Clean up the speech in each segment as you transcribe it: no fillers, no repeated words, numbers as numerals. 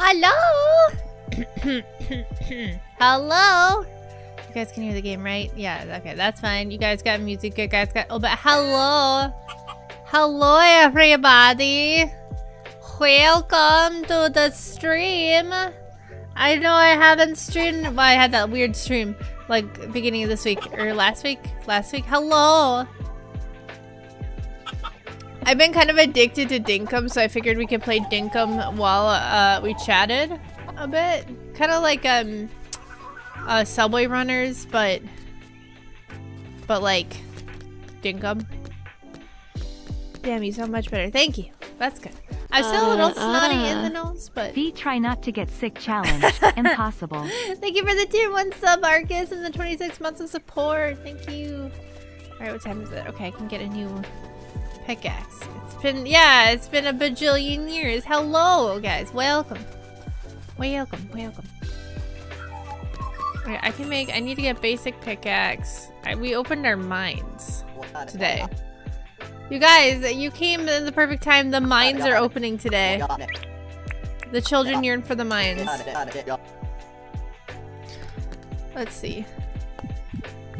Hello! Hello! You guys can hear the game, right? Yeah, okay, that's fine. You guys got music, you guys got... Oh, but hello! Hello, everybody! Welcome to the stream! I know I haven't streamed... Well, I had that weird stream, like, beginning of this week, or last week? Last week? Hello! I've been kind of addicted to Dinkum, so I figured we could play Dinkum while we chatted a bit. Kind of like Subway Runners, but like Dinkum. Damn, you sound much better. Thank you. That's good. I'm still a little snotty in the nose, but... The try not to get sick challenge. Impossible. Thank you for the tier 1 sub, Arcus, and the 26 months of support. Thank you. Alright, what time is it? Okay, I can get a new... pickaxe. It's been a bajillion years. Hello, guys. Welcome. Welcome. Okay, I need to get basic pickaxe. We opened our mines today. You guys, you came in the perfect time. The mines are opening today. The children yearn for the mines. Let's see.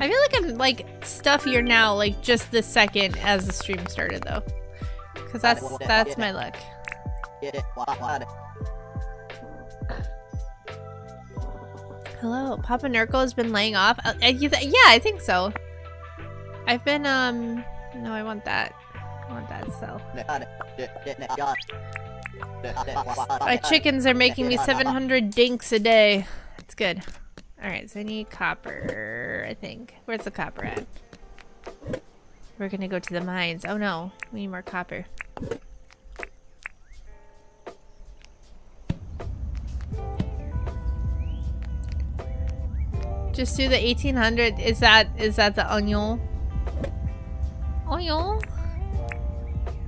I feel like I'm, like, stuffier now, like, just the second as the stream started, though. Because that's my luck. Hello, Papa Nurgle has been laying off? Yeah, I think so. I've been, No, I want that. I want that, so... My chickens are making me 700 dinks a day. It's good. Alright, so I need copper, I think. Where's the copper at? We're gonna go to the mines. Oh no, we need more copper. Just do the 1800. Is that the onion? Onion?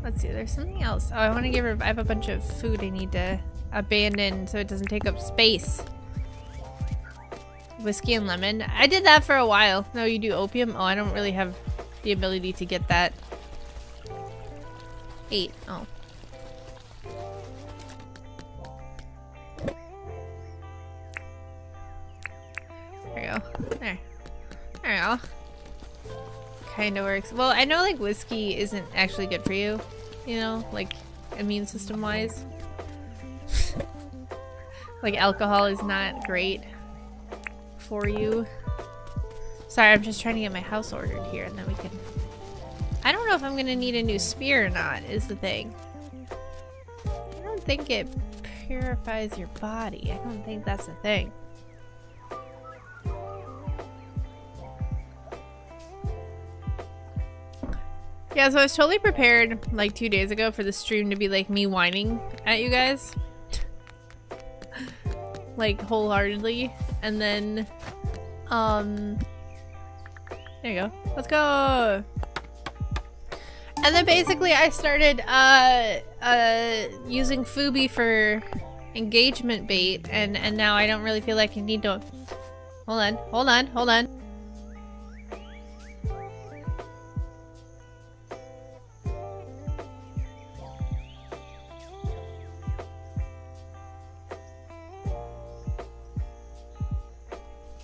Let's see, there's something else. Oh, I wanna give her, I have a bunch of food I need to abandon so it doesn't take up space. Whiskey and lemon. I did that for a while. No, you do opium? Oh, I don't really have the ability to get that. 8. Oh. There we go. There. There we go. Kinda works. Well, I know like whiskey isn't actually good for you. You know, like immune system wise. Like alcohol is not great for you. Sorry, I'm just trying to get my house ordered here and then we can... I don't know if I'm gonna need a new spear or not, is the thing. I don't think it purifies your body. I don't think that's the thing. Yeah, so I was totally prepared like 2 days ago for the stream to be like me whining at you guys. Like wholeheartedly. And then there you go. Let's go. And then basically I started using Fubi for engagement bait and now I don't really feel like I need to hold on.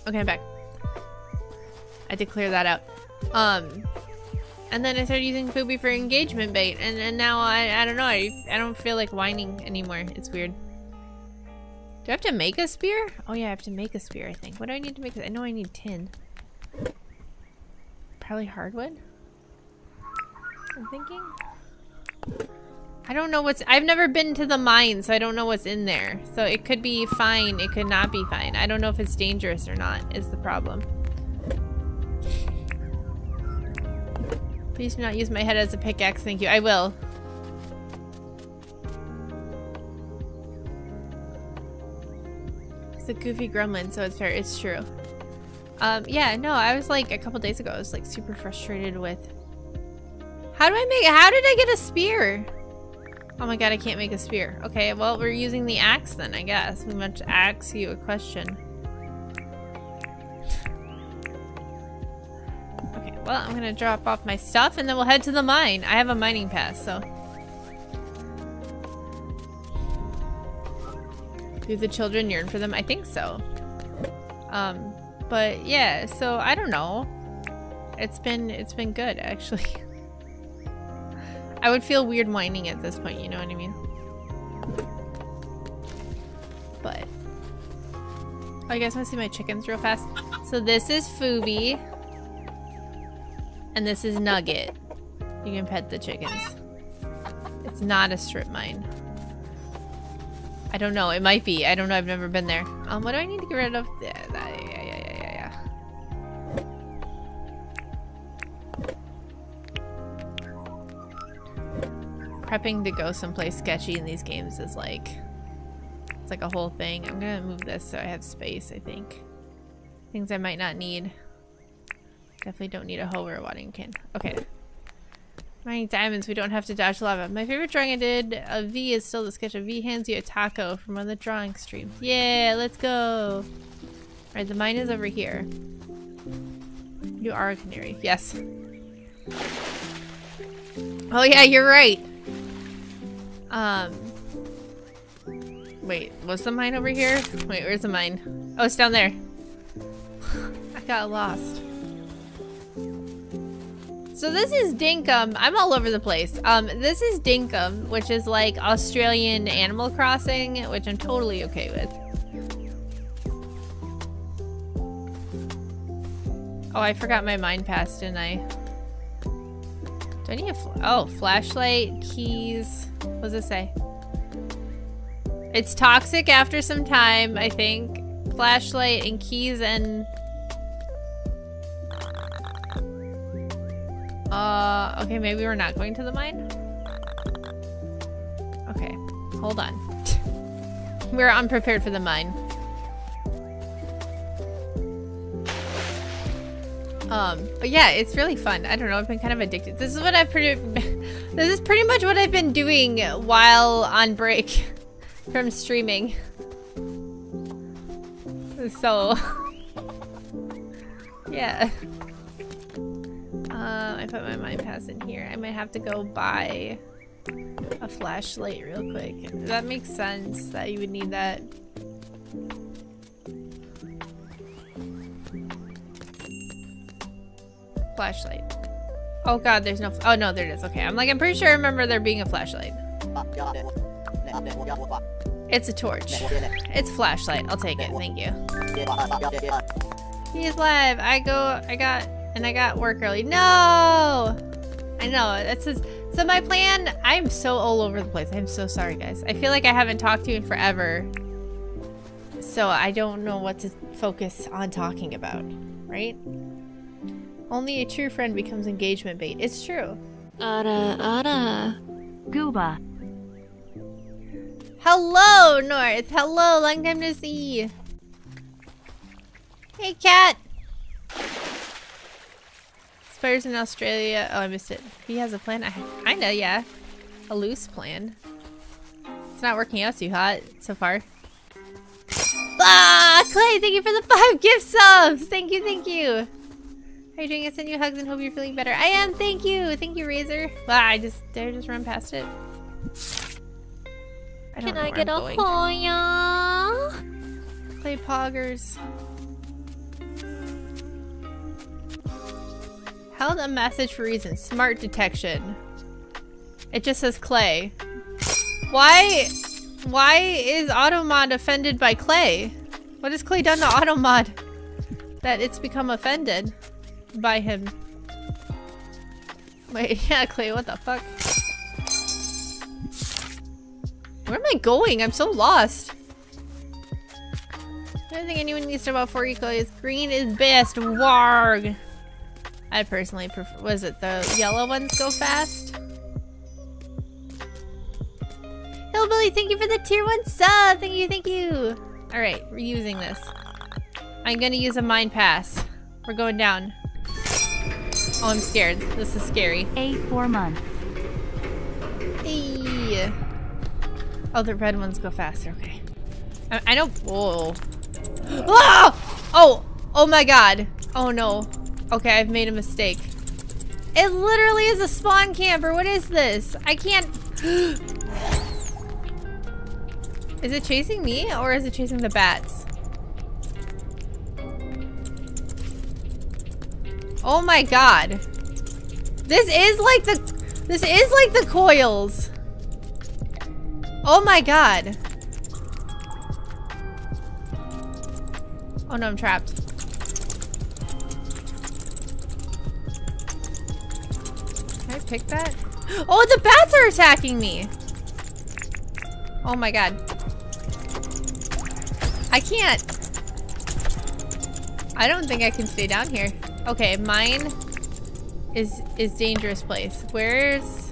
Okay, I'm back. I did clear that out. And then I started using Fubi for engagement bait, and now I don't know, I don't feel like whining anymore. It's weird. Do I have to make a spear? Oh yeah, I have to make a spear, I think. What do I need to make? I know I need tin. Probably hardwood? I'm thinking. I don't know what's... I've never been to the mine, so I don't know what's in there. So it could be fine, it could not be fine. I don't know if it's dangerous or not, is the problem. Please do not use my head as a pickaxe, thank you. I will. It's a goofy gremlin, so it's fair. It's true. Yeah, no, I was like, a couple days ago, I was like super frustrated with... How did I get a spear? Oh my god, I can't make a spear. Okay, well, we're using the axe then, I guess. We must ask you a question. Okay, well, I'm gonna drop off my stuff and then we'll head to the mine. I have a mining pass, so. Do the children yearn for them? I think so. But yeah, so I don't know. It's been good, actually. I would feel weird whining at this point, you know what I mean? But... Oh, you guys want to see my chickens real fast? So this is Fubi. And this is Nugget. You can pet the chickens. It's not a strip mine. I don't know. It might be. I don't know. I've never been there. What do I need to get rid of? Yeah. Prepping to go someplace sketchy in these games is like, it's like a whole thing. I'm gonna move this so I have space, I think. Things I might not need. Definitely don't need a hoe or a watering can. Okay. Mining diamonds, we don't have to dodge lava. My favorite drawing I did of V is still the sketch of V hands you a taco from one of the drawing streams. Yeah, let's go. Alright, the mine is over here. You are a canary. Yes. Oh yeah, you're right. Wait, was the mine over here? Wait, where's the mine? Oh, it's down there. I got lost. So this is Dinkum. I'm all over the place. This is Dinkum, which is like Australian Animal Crossing, which I'm totally okay with. Oh, I forgot my mine pass, didn't I? Do I need a flashlight, keys. What does it say? It's toxic after some time, I think. Flashlight and keys and... okay, maybe we're not going to the mine? Okay, hold on. We're unprepared for the mine. But yeah, it's really fun. I don't know, I've been kind of addicted. This is what I've this is pretty much what I've been doing while on break from streaming. So, yeah. I put my mind pass in here. I might have to go buy a flashlight real quick. That makes sense that you would need that. Flashlight. Oh god, there's no. Oh no, there it is. Okay, I'm like, I'm pretty sure I remember there being a flashlight. It's a torch. It's a flashlight. I'll take it. Thank you. He's live. I got work early. No, I know. That's his. So my plan. I'm so all over the place. I'm so sorry, guys. I feel like I haven't talked to you in forever, so I don't know what to focus on talking about. Right. Only a true friend becomes engagement bait. It's true. Gooba. Hello, North. Hello, long time to see. Hey, cat. Spiders in Australia. Oh, I missed it. He has a plan. I kinda, yeah. A loose plan. It's not working out too hot so far. Ah, Clay, thank you for the 5 gift subs. Thank you, thank you. How are you doing? I send you hugs and hope you're feeling better. I am, thank you. Thank you, Razor. Wow, did I just run past it? I don't know where I'm going. Can I get a Hoya? Play Poggers. Held a message for reason. Smart detection. It just says Clay. Why is Automod offended by Clay? What has Clay done to Automod that it's become offended by him? Wait, yeah, Clay, what the fuck? Where am I going? I'm so lost. I don't think anyone needs to know about 4 eco is green is best. Warg. I personally prefer. Was it the yellow ones go fast? Hillbilly, thank you for the tier 1 sub. Thank you, thank you. All right, we're using this. I'm gonna use a mind pass. We're going down. Oh, I'm scared. This is scary. A 4 month. Hey. Oh, the red ones go faster. Okay. I don't. Whoa. Oh! Oh! Oh my god. Oh no. Okay, I've made a mistake. It literally is a spawn camper. What is this? I can't. Is it chasing me or is it chasing the bats? Oh my god. This is like the coils. Oh my god. Oh no, I'm trapped. Can I pick that? Oh, the bats are attacking me. Oh my god. I can't. I don't think I can stay down here. Okay, mine is dangerous place. Where's...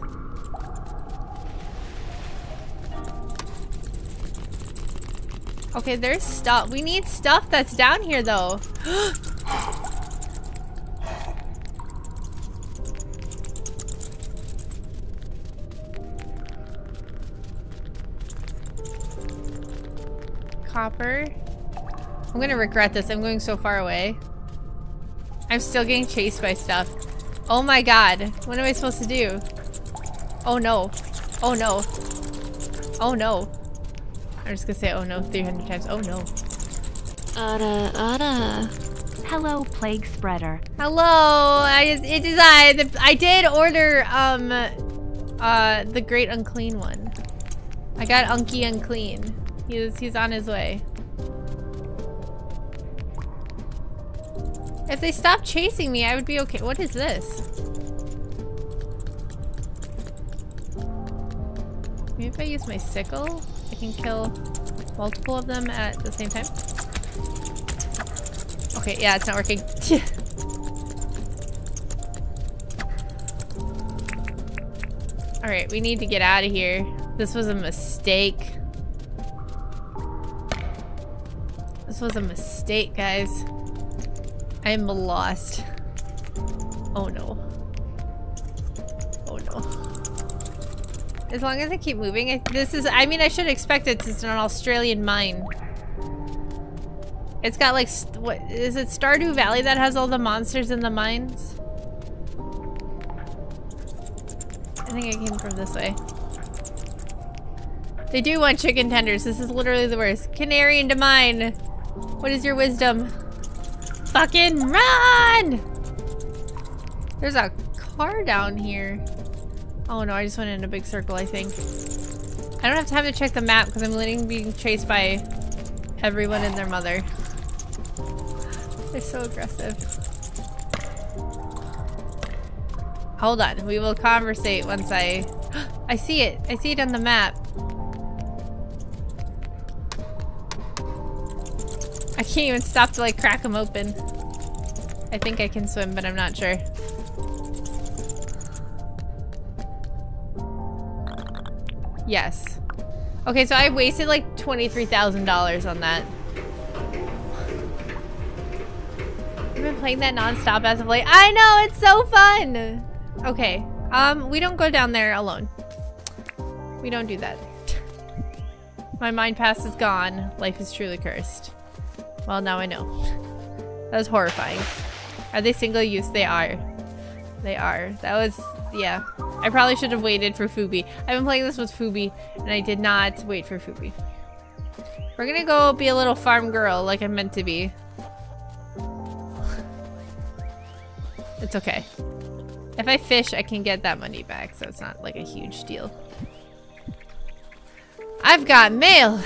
Okay, there's stuff. We need stuff that's down here, though. Copper. I'm gonna regret this. I'm going so far away. I'm still getting chased by stuff. Oh my god. What am I supposed to do? Oh no. Oh no. Oh no. I'm just gonna say oh no 300 times. Oh no. Hello, plague spreader. Hello. I did order the great unclean one. I got Unky Unclean. He's on his way. If they stopped chasing me, I would be okay. What is this? Maybe if I use my sickle? I can kill multiple of them at the same time. Okay, yeah, it's not working. Alright, we need to get out of here. This was a mistake. This was a mistake, guys. I'm lost. Oh no. Oh no. As long as I keep moving, I mean, I should expect it. It's an Australian mine. It's got like, what is it? Stardew Valley that has all the monsters in the mines. I think I came from this way. They do want chicken tenders. This is literally the worst. Canary into mine. What is your wisdom? Fucking run! There's a car down here. Oh no, I just went in a big circle, I think. I don't have time to check the map because I'm literally being chased by everyone and their mother. They're so aggressive. Hold on, we will conversate once I... I see it! I see it on the map. I can't even stop to like crack them open. I think I can swim, but I'm not sure. Yes. Okay, so I wasted like $23,000 on that. I've been playing that non-stop as of late. I know, it's so fun! Okay, we don't go down there alone. We don't do that. My mind pass is gone. Life is truly cursed. Well, now I know. That was horrifying. Are they single use? They are. They are. That was... yeah. I probably should have waited for Fubi. I've been playing this with Fubi, and I did not wait for Fubi. We're gonna go be a little farm girl like I'm meant to be. It's okay. If I fish, I can get that money back, so it's not like a huge deal. I've got mail!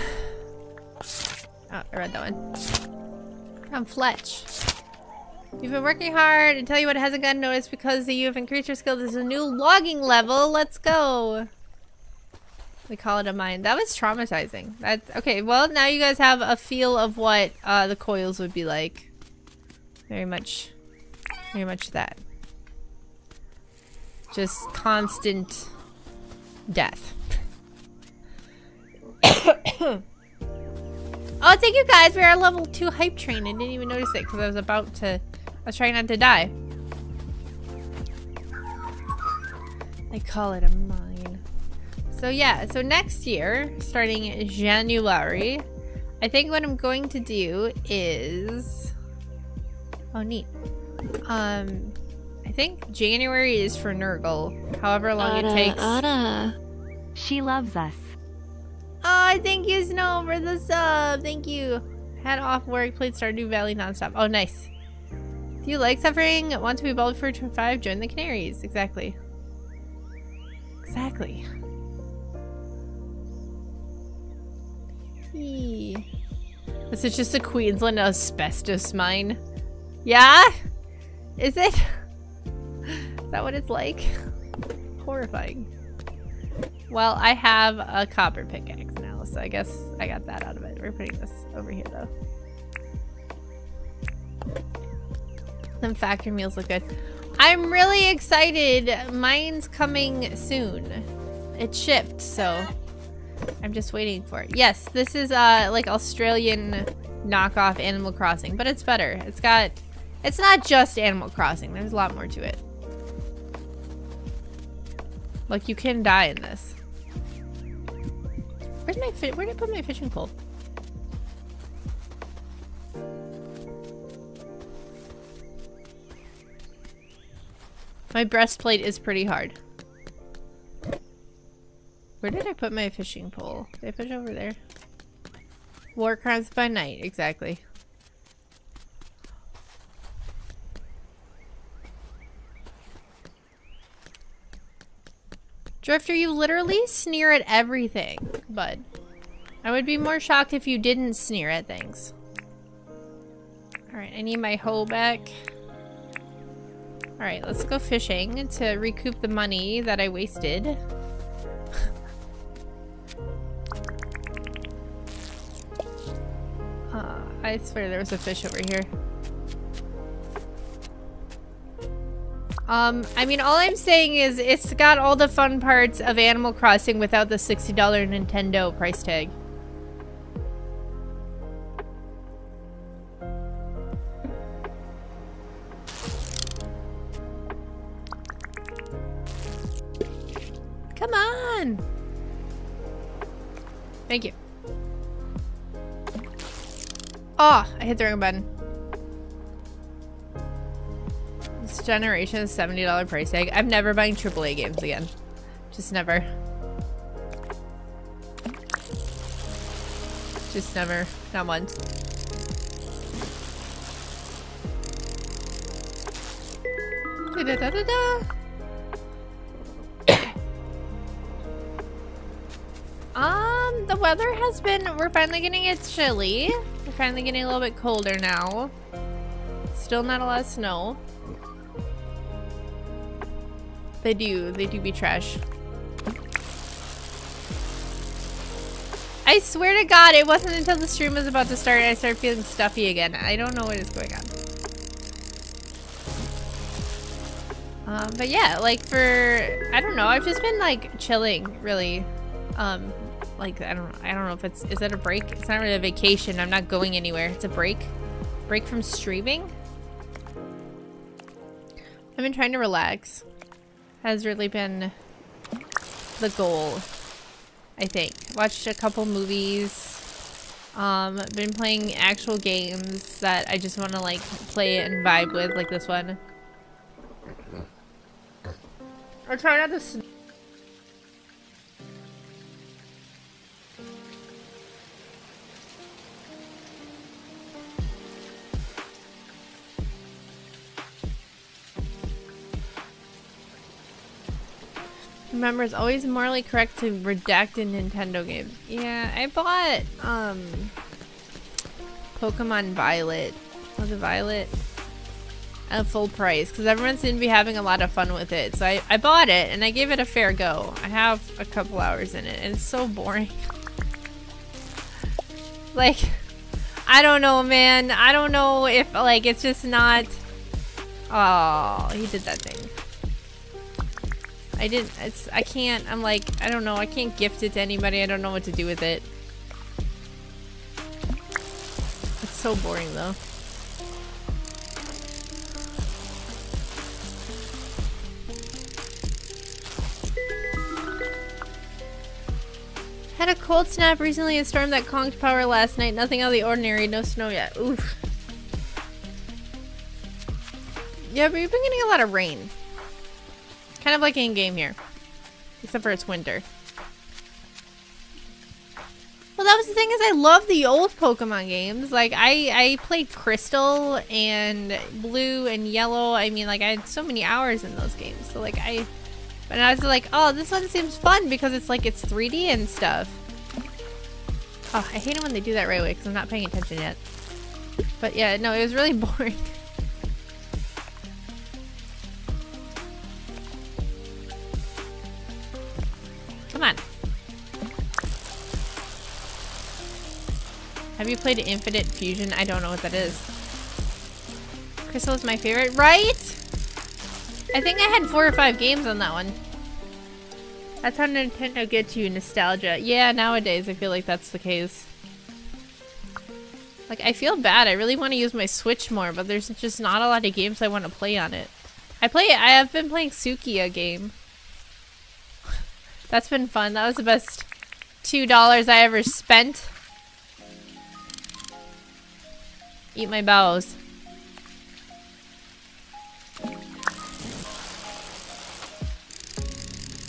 Oh, I read that one. I'm Fletch. You've been working hard, and tell you what hasn't gotten noticed because you have increased your skill. There's a new logging level. Let's go. We call it a mine. That was traumatizing. That's okay. Well, now you guys have a feel of what the coils would be like. Very much that. Just constant death. Oh, thank you guys. We're at level 2 hype train. I didn't even notice it because I was about to... I was trying not to die. They call it a mine. So yeah, so next year, starting January, I think what I'm going to do is... oh, neat. I think January is for Nurgle. However long it takes. She loves us. Oh, thank you, Snow, for the sub. Thank you. Had off work, played Stardew Valley nonstop. Oh, nice. Do you like suffering? Want to be bald for 5? Join the Canaries. Exactly. Exactly. Eee. This is just a Queensland asbestos mine. Yeah? Is it? Is that what it's like? Horrifying. Well, I have a copper pickaxe now, so I guess I got that out of it. We're putting this over here, though. Them factor meals look good. I'm really excited. Mine's coming soon. It shipped, so I'm just waiting for it. Yes, this is like Australian knockoff Animal Crossing, but it's better. It's got... it's not just Animal Crossing. There's a lot more to it. Like, you can die in this. Where's my fish? Where did I put my fishing pole? My breastplate is pretty hard. Where did I put my fishing pole? Did I put it over there? War crimes by night, exactly. Drifter, you literally sneer at everything, bud. I would be more shocked if you didn't sneer at things. Alright, I need my hoe back. Alright, let's go fishing to recoup the money that I wasted. I swear there was a fish over here. I mean, all I'm saying is it's got all the fun parts of Animal Crossing without the $60 Nintendo price tag. Come on! Thank you. Oh, I hit the wrong button. Generation $70 price tag. I'm never buying AAA games again. Just never. Just never. Not once. Da da da da da. The weather has been. We're finally getting it's chilly. We're finally getting a little bit colder now. Still not a lot of snow. They do be trash. I swear to God, it wasn't until the stream was about to start and I started feeling stuffy again. I don't know what is going on. But yeah, like for, I don't know, I've just been like chilling, really. Like, I don't know if it's, is that a break? It's not really a vacation. I'm not going anywhere. It's a break. Break from streaming. I've been trying to relax. Has really been the goal. I think. Watched a couple movies. Been playing actual games that I just want to like play and vibe with, like this one. I try not to. Remember, it's always morally correct to redact in Nintendo games. Yeah, I bought Pokemon Violet. Was it Violet? At full price, because everyone seemed to be having a lot of fun with it. So I bought it and I gave it a fair go. I have a couple hours in it and it's so boring. Like, I don't know, man. I don't know if, like, it's just not... Oh, he did that thing. I didn't, it's, I can't, I'm like, I don't know, I can't gift it to anybody, I don't know what to do with it. It's so boring though. Had a cold snap recently, a storm that conked power last night, nothing out of the ordinary, no snow yet, oof. Yeah, but you've been getting a lot of rain. Kind of like in-game here. Except for it's winter. Well, that was the thing, is I love the old Pokemon games. Like, I played Crystal and Blue and Yellow. I mean, like, I had so many hours in those games. So, like, But I was like, oh, this one seems fun because it's, like, it's 3D and stuff. Oh, I hate it when they do that right away because I'm not paying attention yet. But, yeah, no, it was really boring. Come on. Have you played Infinite Fusion? I don't know what that is. Crystal is my favorite, right? I think I had 4 or 5 games on that one. That's how Nintendo gets you, nostalgia. Yeah, nowadays I feel like that's the case. Like, I feel bad. I really want to use my Switch more, but there's just not a lot of games I want to play on it. I have been playing Sukiya game. That's been fun. That was the best $2 I ever spent. Eat my bowels.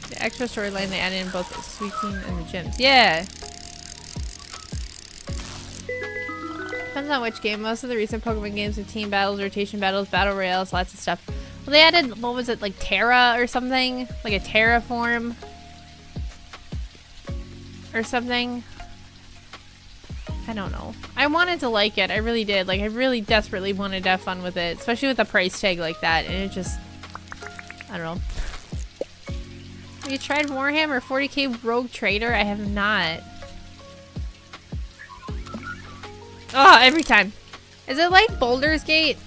The extra storyline they added in both Suikine and the gyms. Yeah! Depends on which game. Most of the recent Pokemon games with team battles, rotation battles, battle royales, lots of stuff. Well, they added, what was it, like Terra or something? Like a Terraform? Or something. I don't know. I wanted to like it. I really did. Like, I really desperately wanted to have fun with it. Especially with a price tag like that. And it just... I don't know. Have you tried Warhammer 40k Rogue Trader? I have not. Oh, every time. Is it like Baldur's Gate?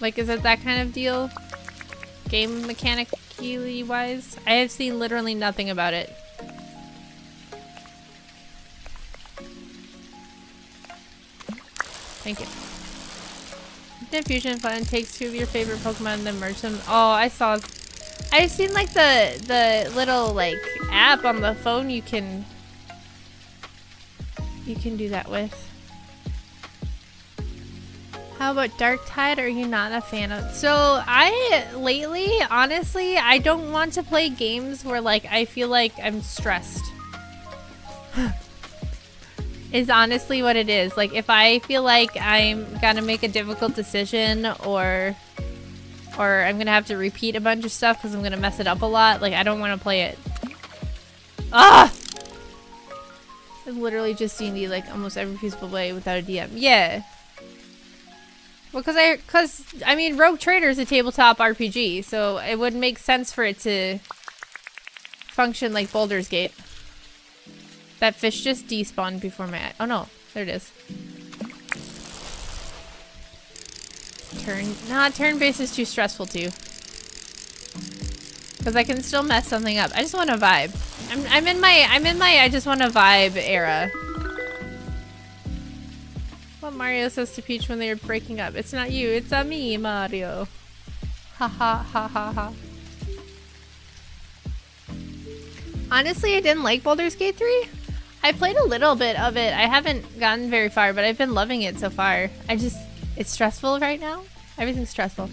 Like, is it that kind of deal? Game mechanic? Wise, I have seen literally nothing about it. Thank you. Infinite Fusion Fun takes 2 of your favorite Pokemon and then merge them. Oh, I've seen like the little like app on the phone you can do that with. How about Dark Tide? Are you not a fan of? So I lately, honestly, I don't want to play games where like I feel like I'm stressed. Is honestly what it is. Like if I feel like I'm gonna make a difficult decision or I'm gonna have to repeat a bunch of stuff because I'm gonna mess it up a lot. Like I don't want to play it. Ah! I've literally just seen D&D like almost every feasible way without a DM. Yeah. Well, cause I mean, Rogue Trader is a tabletop RPG, so it would make sense for it to function like Baldur's Gate. That fish just despawned before my eye. Oh no, there it is. Turn-based is too stressful too. Cause I can still mess something up. I just want to vibe. I'm in my I just want to vibe era. What Mario says to Peach when they're breaking up. It's not you, it's a me, Mario. Ha ha ha ha ha. Honestly, I didn't like Baldur's Gate 3. I played a little bit of it. I haven't gotten very far, but I've been loving it so far. It's stressful right now. Everything's stressful.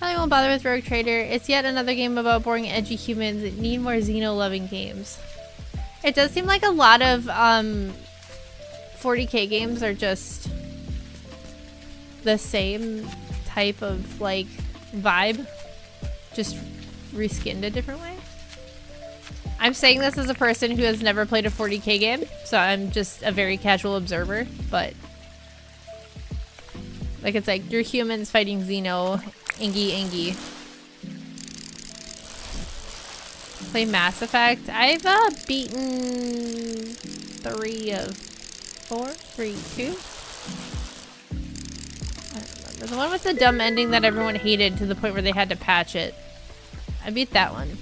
Probably won't bother with Rogue Trader. It's yet another game about boring, edgy humans that need more Xeno-loving games. It does seem like a lot of 40k games are just the same type of like vibe, just reskinned a different way. I'm saying this as a person who has never played a 40k game, so I'm just a very casual observer, but like it's like you're humans fighting Xeno, ingy. Play Mass Effect. I've beaten 3 of 4, 3, 2. The one with the dumb ending that everyone hated to the point where they had to patch it. I beat that one.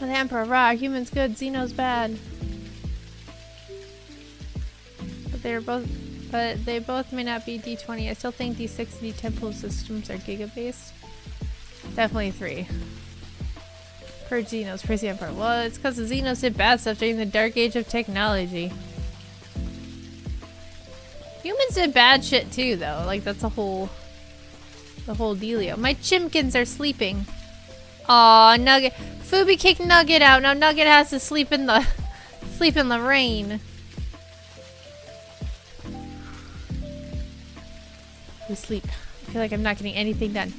Oh, the Emperor, raw, humans good, Xeno's bad. But they both may not be D20. I still think D6 and D10 pool systems are giga-based. Definitely 3. Purge Xenos, praise the Emperor. Well, it's because the Xenos did bad stuff during the dark age of technology. Humans did bad shit too, though. Like, that's the whole dealio. My chimkins are sleeping. Aw, Nugget. Fubi kicked Nugget out. Now Nugget has to sleep in the rain. We sleep. I feel like I'm not getting anything done.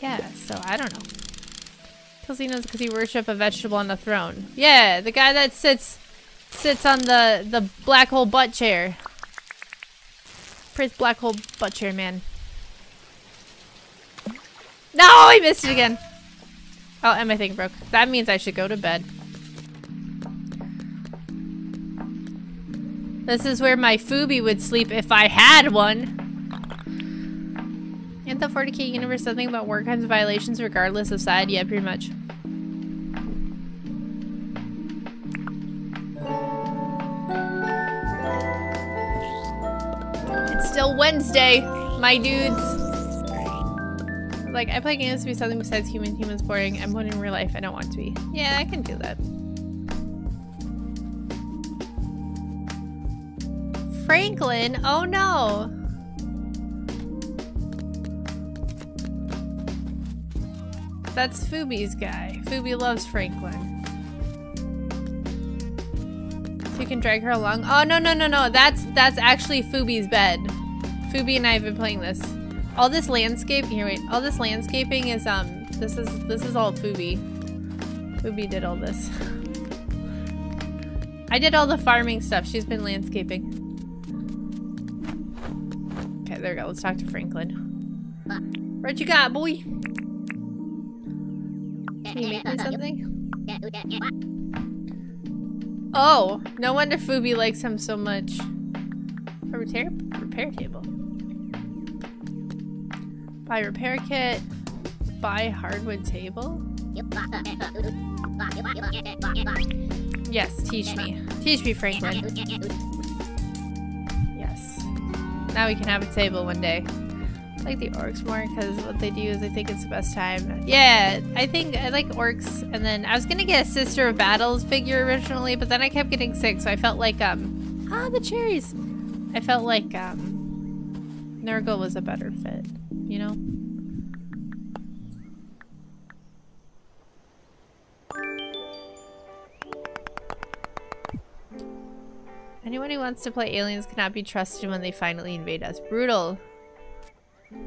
Yeah. So I don't know. Xenos because he worship a vegetable on the throne. Yeah, the guy that sits on the black hole butt chair. Praise black hole butt chair, man. No, he missed it again. Oh, and my thing broke. That means I should go to bed. This is where my Fubi would sleep if I had one. In the 40k universe, something about war crimes and violations regardless of side? Yeah, pretty much. It's still Wednesday, my dudes. Like, I play games to be something besides human. Human's boring. I'm one in real life. I don't want to be. Yeah, I can do that. Franklin? Oh no. That's Fubi's guy. Fubi loves Franklin. So you can drag her along. Oh, no. That's actually Fubi's bed. Fubi and I have been playing this. All this landscaping here, wait. All this landscaping is this is all Fubi. Fubi did all this. I did all the farming stuff. She's been landscaping. Okay, there we go. Let's talk to Franklin. What you got, boy? Can you make me something? Oh, no wonder Fubi likes him so much. A repair table. Buy repair kit. Buy hardwood table. Yes, teach me. Teach me, Franklin. Yes. Now we can have a table one day. like the orcs more because what they do is I think it's the best time. Yeah, I think I like orcs, and then I was gonna get a Sister of Battles figure originally, but then I kept getting sick, so I felt like the cherries. I felt like Nurgle was a better fit, you know? Anyone who wants to play aliens cannot be trusted when they finally invade us. Brutal.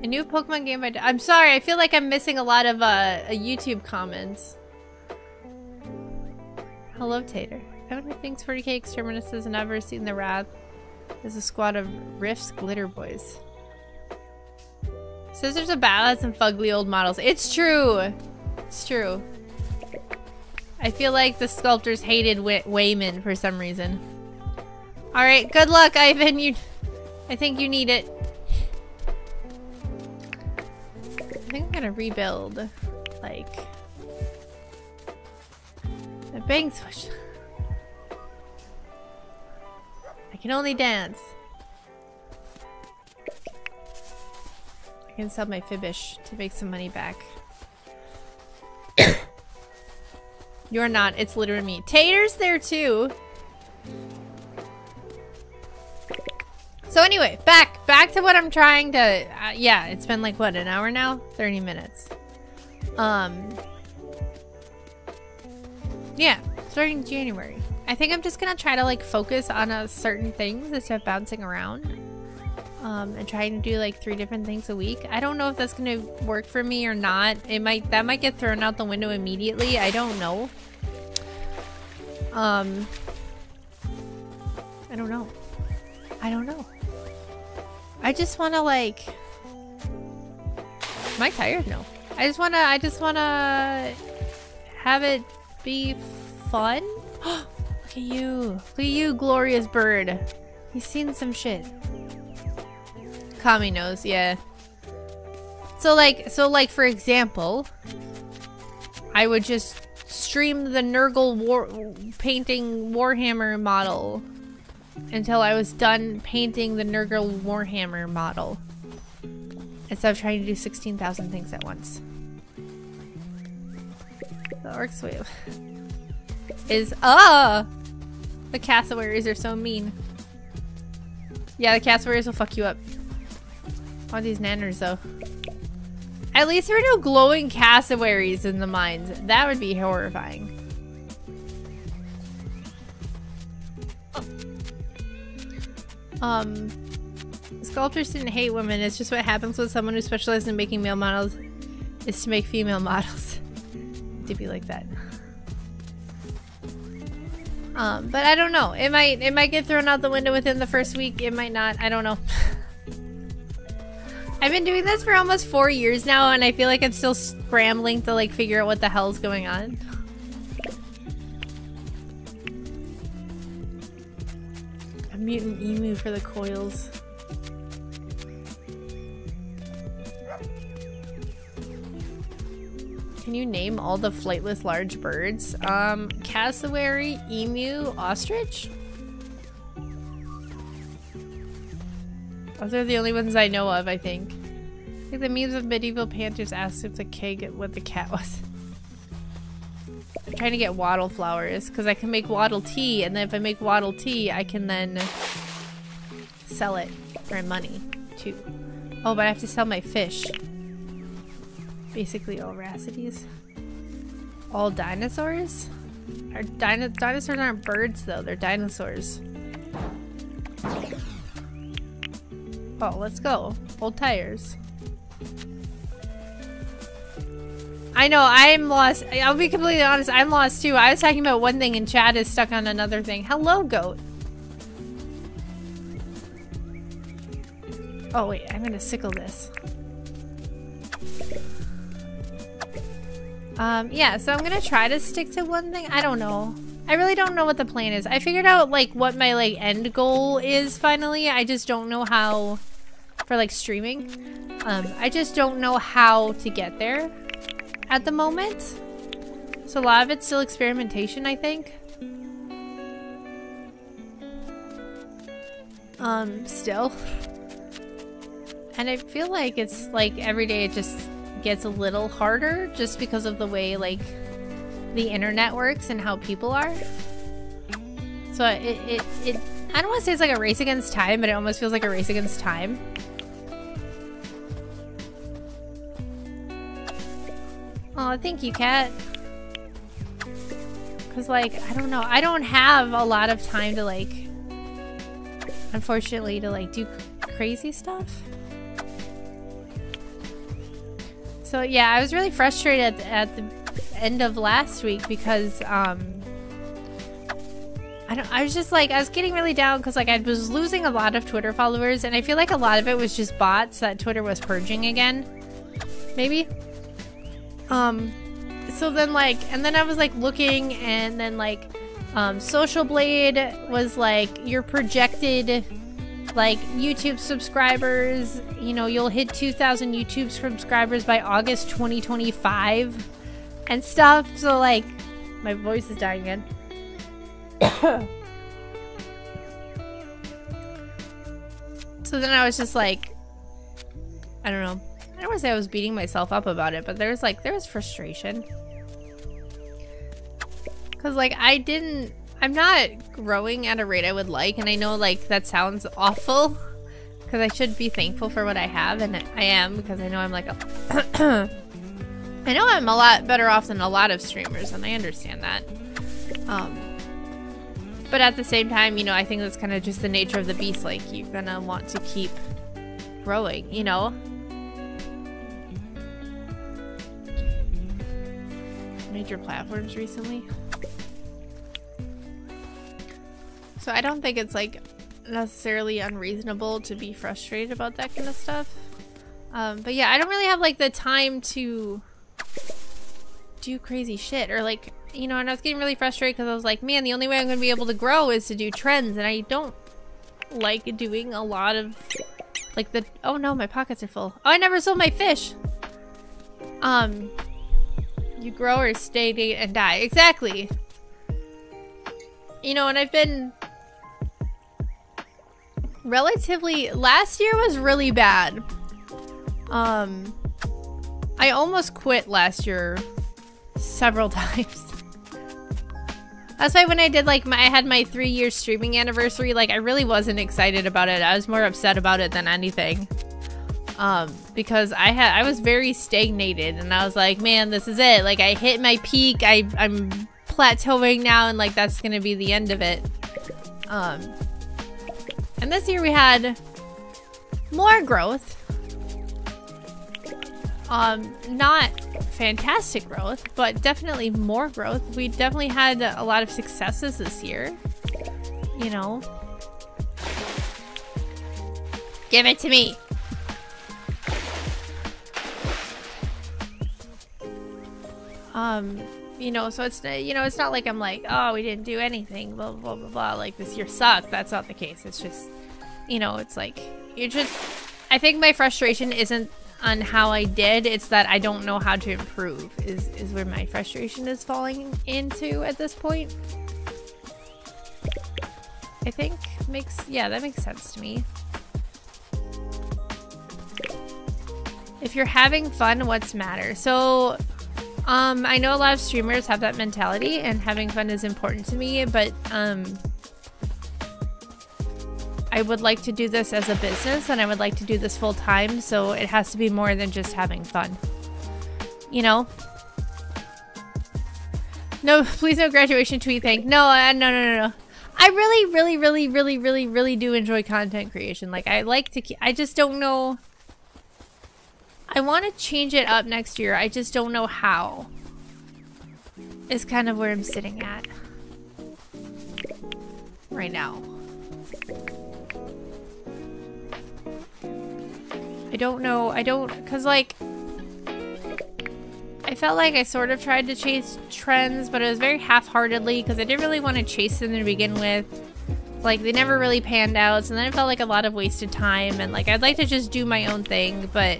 A new Pokemon game by... I'm sorry, I feel like I'm missing a lot of YouTube comments. Hello, Tater. How many things 40k exterminus has never seen the wrath? There's a squad of Rift's glitter boys. Says there's a badass and fugly old models. It's true! It's true. I feel like the sculptors hated Wayman for some reason. Alright, good luck, Ivan. I think you need it. I think I'm gonna rebuild, like... the bang switch. I can only dance. I can sell my Fibish to make some money back. You're not, it's literally me. Tater's there too! So anyway, back to what I'm trying to, yeah, it's been like, what, an hour now? 30 minutes. Yeah, starting January. I think I'm just gonna try to like focus on a certain things instead of bouncing around. And trying to do like 3 different things a week. I don't know if that's gonna work for me or not. It might, that might get thrown out the window immediately. I don't know. I don't know. I don't know. I just want to like... Am I tired? No. I just want to have it be fun. Look at you. Look at you, glorious bird. He's seen some shit. Kami knows, yeah. So like for example, I would just stream the Nurgle painting Warhammer model until I was done painting the Nurgle Warhammer model. Instead of trying to do 16,000 things at once. The orcs wave is the cassowaries are so mean. Yeah, the cassowaries will fuck you up. All these nanners though. At least there are no glowing cassowaries in the mines. That would be horrifying. Sculptors didn't hate women, it's just what happens when someone who specializes in making male models is to make female models. To be like that. But I don't know. It might get thrown out the window within the first week, it might not, I don't know. I've been doing this for almost 4 years now and I feel like I'm still scrambling to like figure out what the hell's going on. Mutant emu for the coils. Can you name all the flightless large birds? Cassowary, emu, ostrich? Those are the only ones I know of, I think. Like the memes of medieval panthers asked if the keg what the cat was. I'm trying to get wattle flowers because I can make wattle tea, and then if I make wattle tea I can then sell it for money too. Oh, but I have to sell my fish. Basically all racities. All dinosaurs? Our dinosaurs aren't birds though, they're dinosaurs. Oh, let's go. Old tires. I know, I'm lost. I'll be completely honest, I'm lost too. I was talking about one thing and Chad is stuck on another thing. Hello, goat. Oh wait, I'm gonna sickle this. Yeah, so I'm gonna try to stick to one thing. I don't know. I really don't know what the plan is. I figured out like what my like end goal is finally. I just don't know how for like streaming. I just don't know how to get there. At the moment. So a lot of it's still experimentation, I think. And I feel like it's like every day it just gets a little harder just because of the way like the internet works and how people are. So I don't want to say it's like a race against time, but it almost feels like a race against time. Oh, thank you, Kat. Because, like, I don't know. I don't have a lot of time to, like, unfortunately, to, like, do crazy stuff. So, yeah, I was really frustrated at the end of last week because, I was just, like, I was getting really down because, like, I was losing a lot of Twitter followers. And I feel like a lot of it was just bots that Twitter was purging again. Maybe? So then like, and then I was like looking, and then like, Social Blade was like, your projected like YouTube subscribers, you know, you'll hit 2,000 YouTube subscribers by August 2025 and stuff. So like, my voice is dying again. So then I was just like, I don't know. I don't want to say I was beating myself up about it, but there's like, there was frustration. Cause like, I'm not growing at a rate I would like, and I know like that sounds awful because I should be thankful for what I have, and I am, because I know I'm like, I know I'm a lot better off than a lot of streamers, and I understand that. But at the same time, you know, I think that's kind of just the nature of the beast. Like, you're gonna want to keep growing, you know? Major platforms recently. So I don't think it's like necessarily unreasonable to be frustrated about that kind of stuff. But yeah, I don't really have like the time to do crazy shit, or like, you know, and I was getting really frustrated because I was like, man, the only way I'm gonna be able to grow is to do trends, and I don't like doing a lot of like the, oh no, my pockets are full. Oh, I never sold my fish. You grow or stay, date, and die. Exactly. You know, and I've been relatively... Last year was really bad. I almost quit last year several times. That's why when I did, like, I had my 3-year streaming anniversary, like, I really wasn't excited about it. I was more upset about it than anything. Because I was very stagnated, and I was like, man, this is it. Like, I hit my peak. I'm plateauing now, and like, that's going to be the end of it. And this year we had more growth. Not fantastic growth, but definitely more growth. We definitely had a lot of successes this year, you know. Give it to me. You know, so it's, you know, it's not like I'm like, oh, we didn't do anything, blah, blah, blah, blah, like this year sucked. That's not the case. It's just, you know, it's like, you're just, I think my frustration isn't on how I did. It's that I don't know how to improve is where my frustration is falling into at this point. I think makes, yeah, that makes sense to me. If you're having fun, what's matter? So... I know a lot of streamers have that mentality, and having fun is important to me, but I would like to do this as a business, and I would like to do this full time, so it has to be more than just having fun, you know? No, please no graduation tweet thank. No. I really do enjoy content creation. Like, I like to I just don't know. I want to change it up next year. I just don't know how. Is kind of where I'm sitting at right now. I don't know. I don't... Because, like... I felt like I sort of tried to chase trends, but it was very half-heartedly because I didn't really want to chase them to begin with. Like, they never really panned out. So then I felt like a lot of wasted time. And, like, I'd like to just do my own thing, but...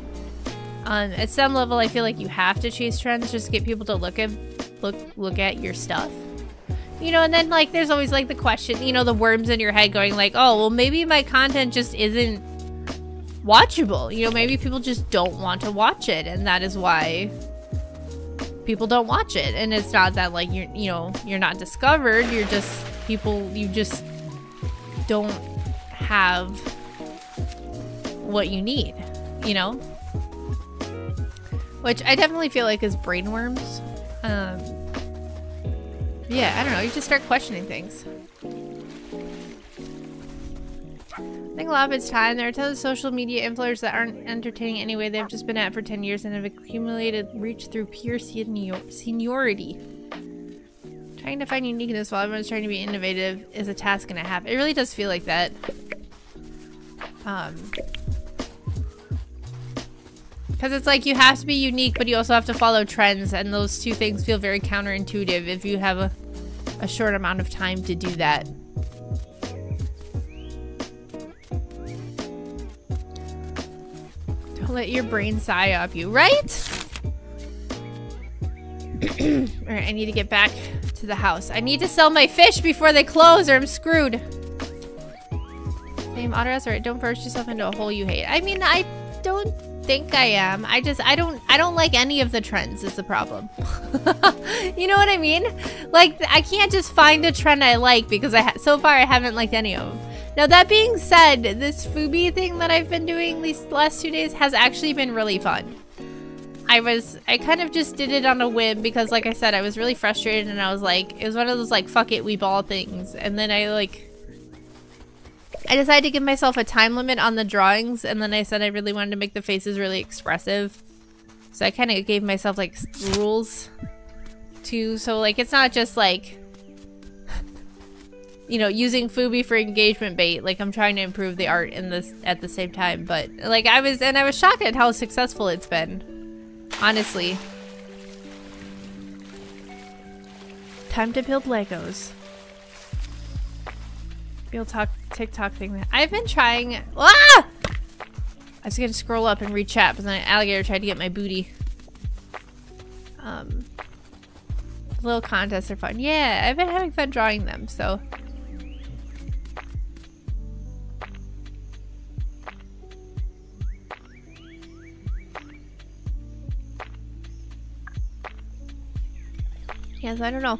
at some level, I feel like you have to chase trends just to get people to look at your stuff, you know. And then like, there's always like the question, you know, the worms in your head going like, oh, well, maybe my content just isn't watchable. You know, maybe people just don't want to watch it, and that is why people don't watch it. And it's not that like you're not discovered, you're just people, you just don't have what you need, you know? Which I definitely feel like is brainworms. Yeah, I don't know, you just start questioning things. I think a lot of it's time. There are tons of social media influencers that aren't entertaining anyway. They've just been at it for 10 years and have accumulated reach through pure seniority. Trying to find uniqueness while everyone's trying to be innovative is a task and a half. It really does feel like that. Because it's like you have to be unique, but you also have to follow trends, and those two things feel very counterintuitive if you have a short amount of time to do that. Don't let your brain psyop you, right? Alright, I need to get back to the house. I need to sell my fish before they close or I'm screwed. Same auto or don't force yourself into a hole you hate. I mean, I don't think I am. I just, I don't like any of the trends is the problem. You know what I mean? Like, I can't just find a trend I like because so far I haven't liked any of them. Now that being said, this Fubi thing that I've been doing these last 2 days has actually been really fun. I kind of just did it on a whim because like I said, I was really frustrated and I was like, it was one of those like, fuck it, we ball things. And then I decided to give myself a time limit on the drawings, and then I said I really wanted to make the faces really expressive. So I kind of gave myself like rules too. So like it's not just like, you know, using Fubi for engagement bait. Like I'm trying to improve the art in this at the same time, but like I was shocked at how successful it's been, honestly. Time to build Legos. TikTok thing. I've been trying. Ah! I was gonna scroll up and read chat, but then an alligator tried to get my booty. Little contests are fun. Yeah, I've been having fun drawing them. So. Yes, I don't know.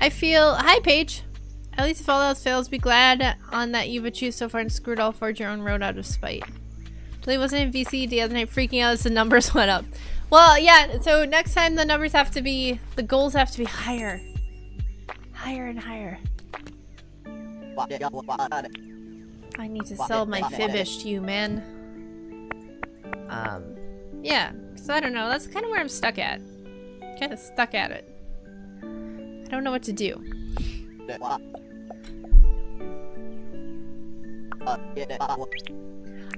I feel. Hi, Paige. At least if all else fails, be glad on that you've achieved so far and screwed all forged your own road out of spite. Lee wasn't in VC the other night freaking out as the numbers went up. Well, yeah, so next time the numbers have to be, the goals have to be higher. Higher and higher. I need to sell my Fibish to you, man. Yeah, so I don't know, that's kind of where I'm stuck at. Kind of stuck at it. I don't know what to do.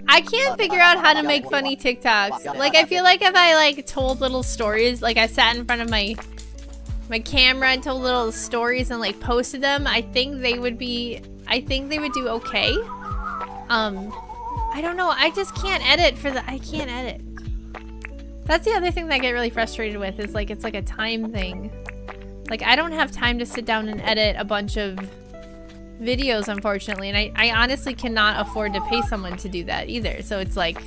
I can't figure out how to make funny TikToks. Like, I feel like if I, like, told little stories, like, I sat in front of my camera and told little stories and, like, posted them, I think they would do okay. I don't know, I just can't edit for the, I can't edit. That's the other thing that I get really frustrated with, is, like, it's, like, a time thing. Like, I don't have time to sit down and edit a bunch of videos, unfortunately, and I honestly cannot afford to pay someone to do that either, so it's like,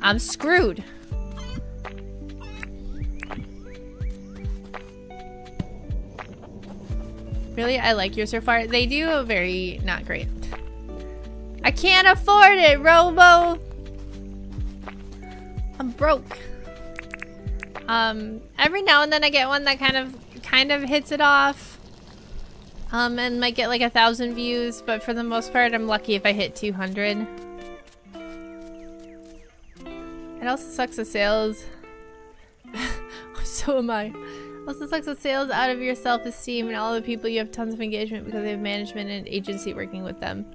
I'm screwed. Really? I like yours so far. They do a very not great. I can't afford it, Robo! I'm broke. Every now and then I get one that kind of hits it off, and might get like 1,000 views, but for the most part I'm lucky if I hit 200. It also sucks the sales so am I. It also sucks the sales out of your self-esteem and all the people you have tons of engagement because they have management and agency working with them.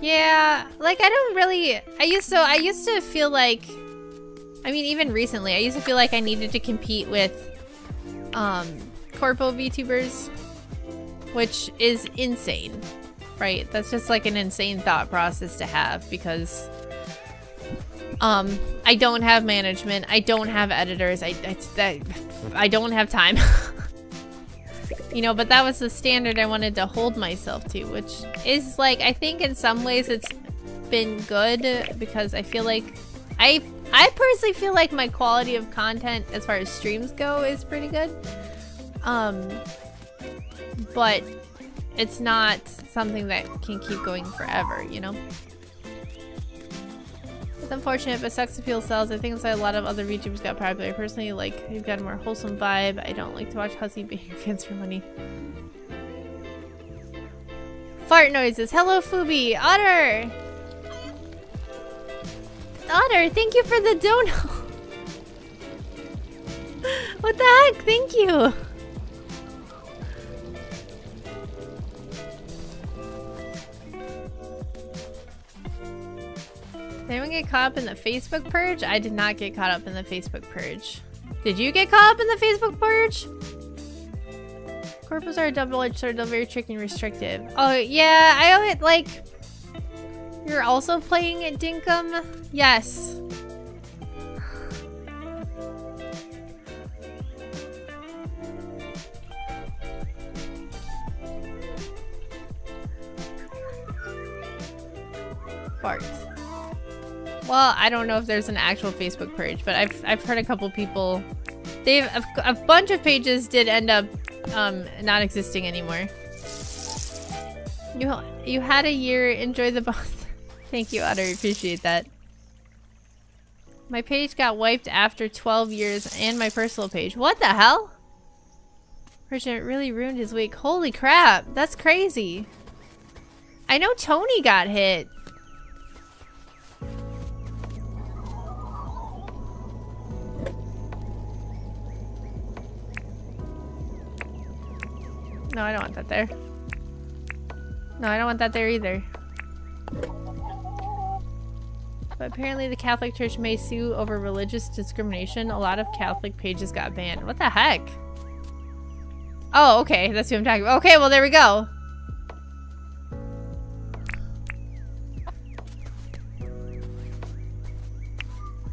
Yeah, like I don't really, I used to feel like, I mean even recently, I used to feel like I needed to compete with corpo VTubers, which is insane, right? That's just like an insane thought process to have because I don't have management, I don't have editors, I don't have time. You know, but that was the standard I wanted to hold myself to, which is like, I think in some ways it's been good because I feel like I personally feel like my quality of content as far as streams go is pretty good. But it's not something that can keep going forever, you know? It's unfortunate, but sucks to feel sells. I think that's why a lot of other VTubers got popular. Personally, like, you've got a more wholesome vibe. I don't like to watch hussy behavior fans for money. Fart noises. Hello, Fubi. Otter! Otter, thank you for the dono. What the heck? Thank you. Did anyone get caught up in the Facebook purge? I did not get caught up in the Facebook purge. Did you get caught up in the Facebook purge? Corpus are a double-edged sword, they're very tricky and restrictive. Oh, yeah, I always, like... You're also playing at Dinkum? Yes. Bart. Well, I don't know if there's an actual Facebook page, but I've heard a couple people... They've... A bunch of pages did end up not existing anymore. You had a year, enjoy the boss. Thank you, Otter, appreciate that. My page got wiped after 12 years and my personal page. What the hell? It really ruined his week. Holy crap, that's crazy. I know Tony got hit. No, I don't want that there. No, I don't want that there either. But apparently the Catholic Church may sue over religious discrimination. A lot of Catholic pages got banned. What the heck? Oh, okay. That's who I'm talking about. Okay, well, there we go.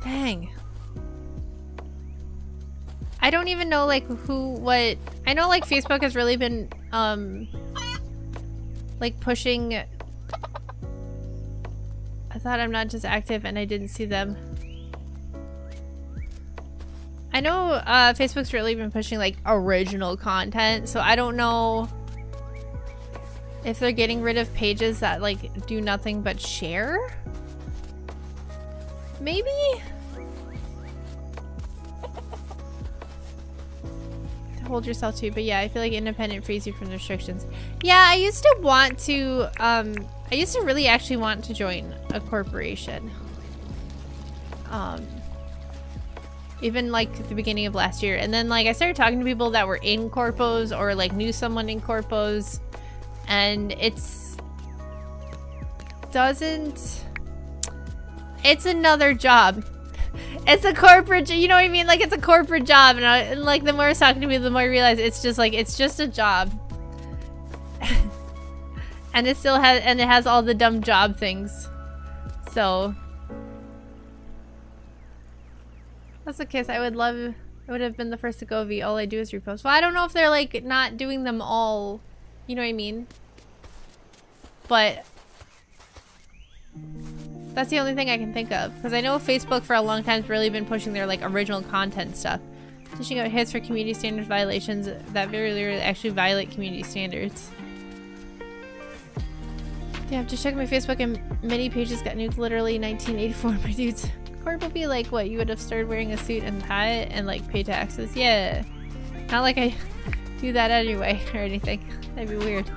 Dang. I don't even know, like, who, what... I know, like, Facebook has really been, like, pushing... I thought I'm not just active and I didn't see them. I know, Facebook's really been pushing, like, original content, so I don't know if they're getting rid of pages that, like, do nothing but share? Maybe? Hold yourself to, but yeah, I feel like independent frees you from the restrictions. Yeah, I used to want to I used to really actually want to join a corporation, even like at the beginning of last year, and then like I started talking to people that were in corpos or like knew someone in corpos, and it's another job. It's a corporate, you know what I mean? Like, it's a corporate job, and, like, the more I was talking to me, the more I realized it's just, like, it's just a job. And it still has, and it has all the dumb job things. So. That's a kiss. I would have been the first to go V. All I do is repost. Well, I don't know if they're, like, not doing them all, you know what I mean? But... That's the only thing I can think of, because I know Facebook for a long time has really been pushing their like original content stuff, pushing out hits for community standards violations that very rarely actually violate community standards. Yeah, I've just checked my Facebook and many pages got nuked. Literally 1984, my dudes. Corp would be like what you would have started wearing a suit and tie and like pay taxes. Yeah, not like I do that anyway or anything. That'd be weird.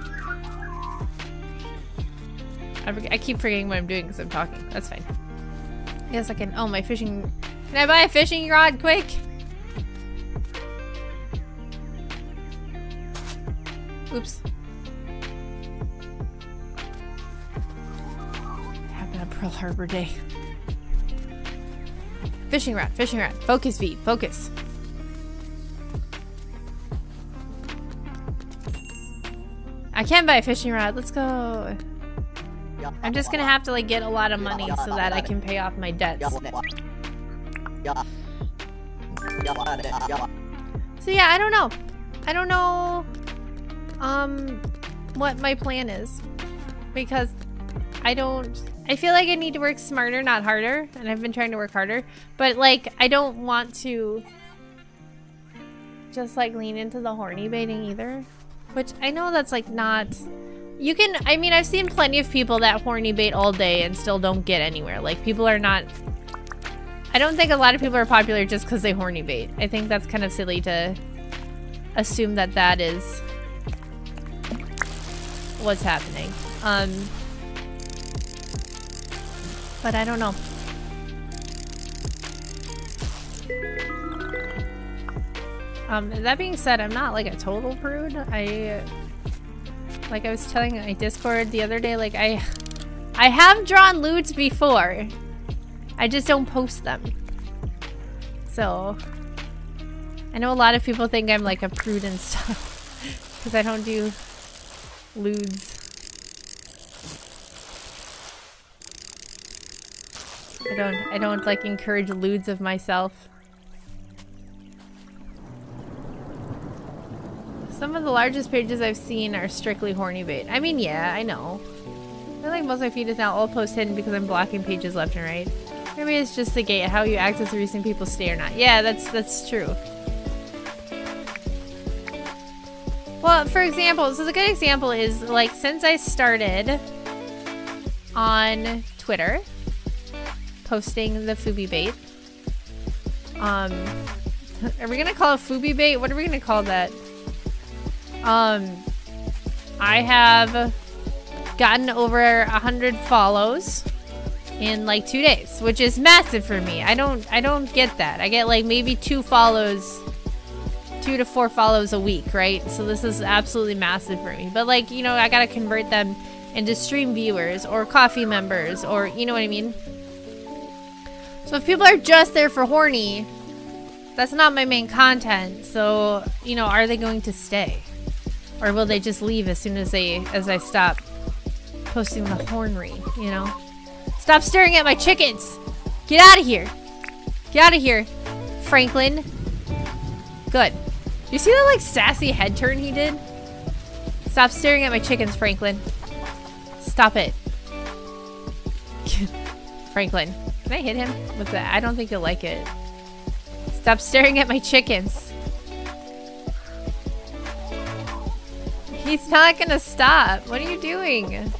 I keep forgetting what I'm doing because I'm talking. That's fine. Yes, I can. Oh, my fishing. Can I buy a fishing rod quick? Oops. It happened on Pearl Harbor Day. Fishing rod, fishing rod. Focus, V. Focus. I can buy a fishing rod. Let's go. I'm just gonna have to like get a lot of money so that I can pay off my debts. So yeah, I don't know. I don't know what my plan is, because I feel like I need to work smarter, not harder, and I've been trying to work harder, but like I don't want to just like lean into the horny baiting either, which I know that's like not, you can, I mean, I've seen plenty of people that horny bait all day and still don't get anywhere. Like people are not, I don't think a lot of people are popular just because they horny bait. I think that's kind of silly to assume that that is what's happening. But I don't know. That being said, I'm not like a total prude. Like I was telling my Discord the other day, like I have drawn lewds before. I just don't post them. So I know a lot of people think I'm like a prude and stuff because I don't do lewds. I don't like encourage lewds of myself. Some of the largest pages I've seen are strictly horny bait. I mean, yeah, I know. I feel like most of my feed is now all post hidden because I'm blocking pages left and right. Maybe it's just the gate, how you act is the reason people stay or not. Yeah, that's true. Well, for example, so a good example is like since I started on Twitter posting the Fubi bait. Are we gonna call it Fubi bait? What are we gonna call that? I have gotten over 100 follows in like 2 days, which is massive for me. I don't get that. I get like maybe 2 to 4 follows a week, right? So this is absolutely massive for me. But like, you know, I gotta convert them into stream viewers or coffee members or you know what I mean? So if people are just there for horny, that's not my main content. So, you know, are they going to stay? Or will they just leave as soon as I stop posting the hornery, you know? Stop staring at my chickens! Get out of here! Get out of here, Franklin. Good. You see that like sassy head turn he did? Stop staring at my chickens, Franklin. Stop it. Franklin. Can I hit him with that? I don't think you'll like it. Stop staring at my chickens. He's not gonna stop. What are you doing?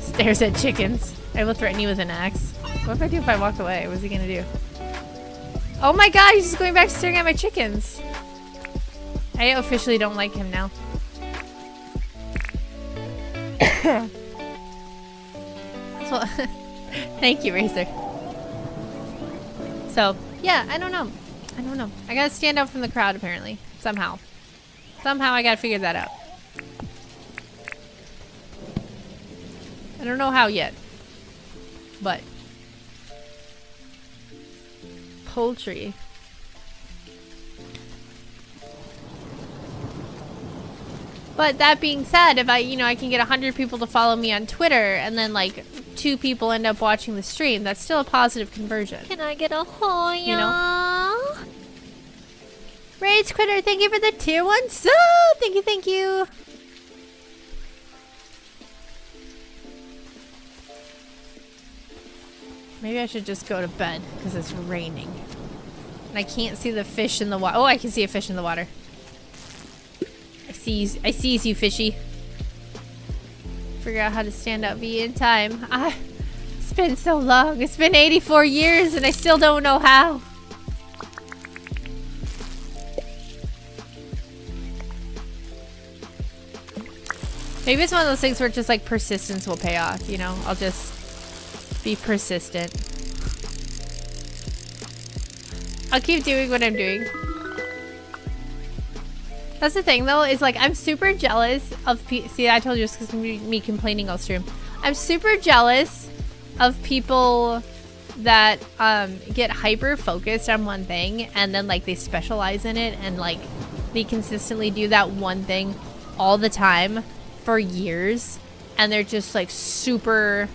Stares at chickens. I will threaten you with an axe. What if I do if I walk away? What's he gonna do? Oh my god, he's just going back staring at my chickens. I officially don't like him now. Well, thank you, Razer. So, yeah, I don't know. I gotta stand out from the crowd, apparently. Somehow I gotta figure that out. I don't know how yet. But. Poultry. But that being said, if I, you know, I can get 100 people to follow me on Twitter and then, like, 2 people end up watching the stream, that's still a positive conversion. Can I get a Hoya? You know? Rage Quitter, thank you for the tier 1 sub! Thank you! Maybe I should just go to bed, because it's raining. And I can't see the fish in the water. Oh, I can see a fish in the water. I sees you, fishy. Figure out how to stand up V in time. It's been so long. It's been 84 years and I still don't know how. Maybe it's one of those things where just like persistence will pay off, you know? I'll just be persistent. I'll keep doing what I'm doing. That's the thing though, is like I'm super jealous of see, I told you it's because me complaining all stream. I'm super jealous of people that get hyper focused on one thing and then like they specialize in it and like they consistently do that one thing all the time for years and they're just like super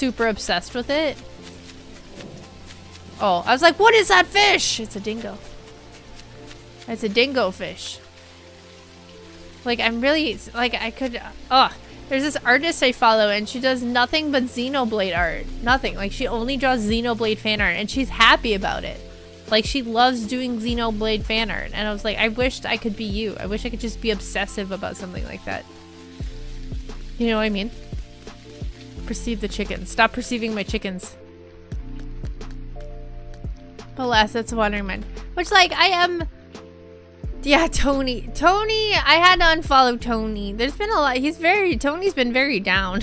obsessed with it. Oh, I was like, what is that fish? It's a dingo. It's a dingo fish. Like, I'm really, like, I could, There's this artist I follow and she does nothing but Xenoblade art. Nothing. Like, she only draws Xenoblade fan art and she's happy about it. Like, she loves doing Xenoblade fan art. And I was like, I wished I could be you. I wish I could just be obsessive about something like that. You know what I mean? Perceive the chickens. Stop perceiving my chickens. Alas, that's a wandering mind. Which, like, I am... Yeah, Tony. Tony, I had to unfollow Tony. There's been a lot. He's very... Tony's been very down.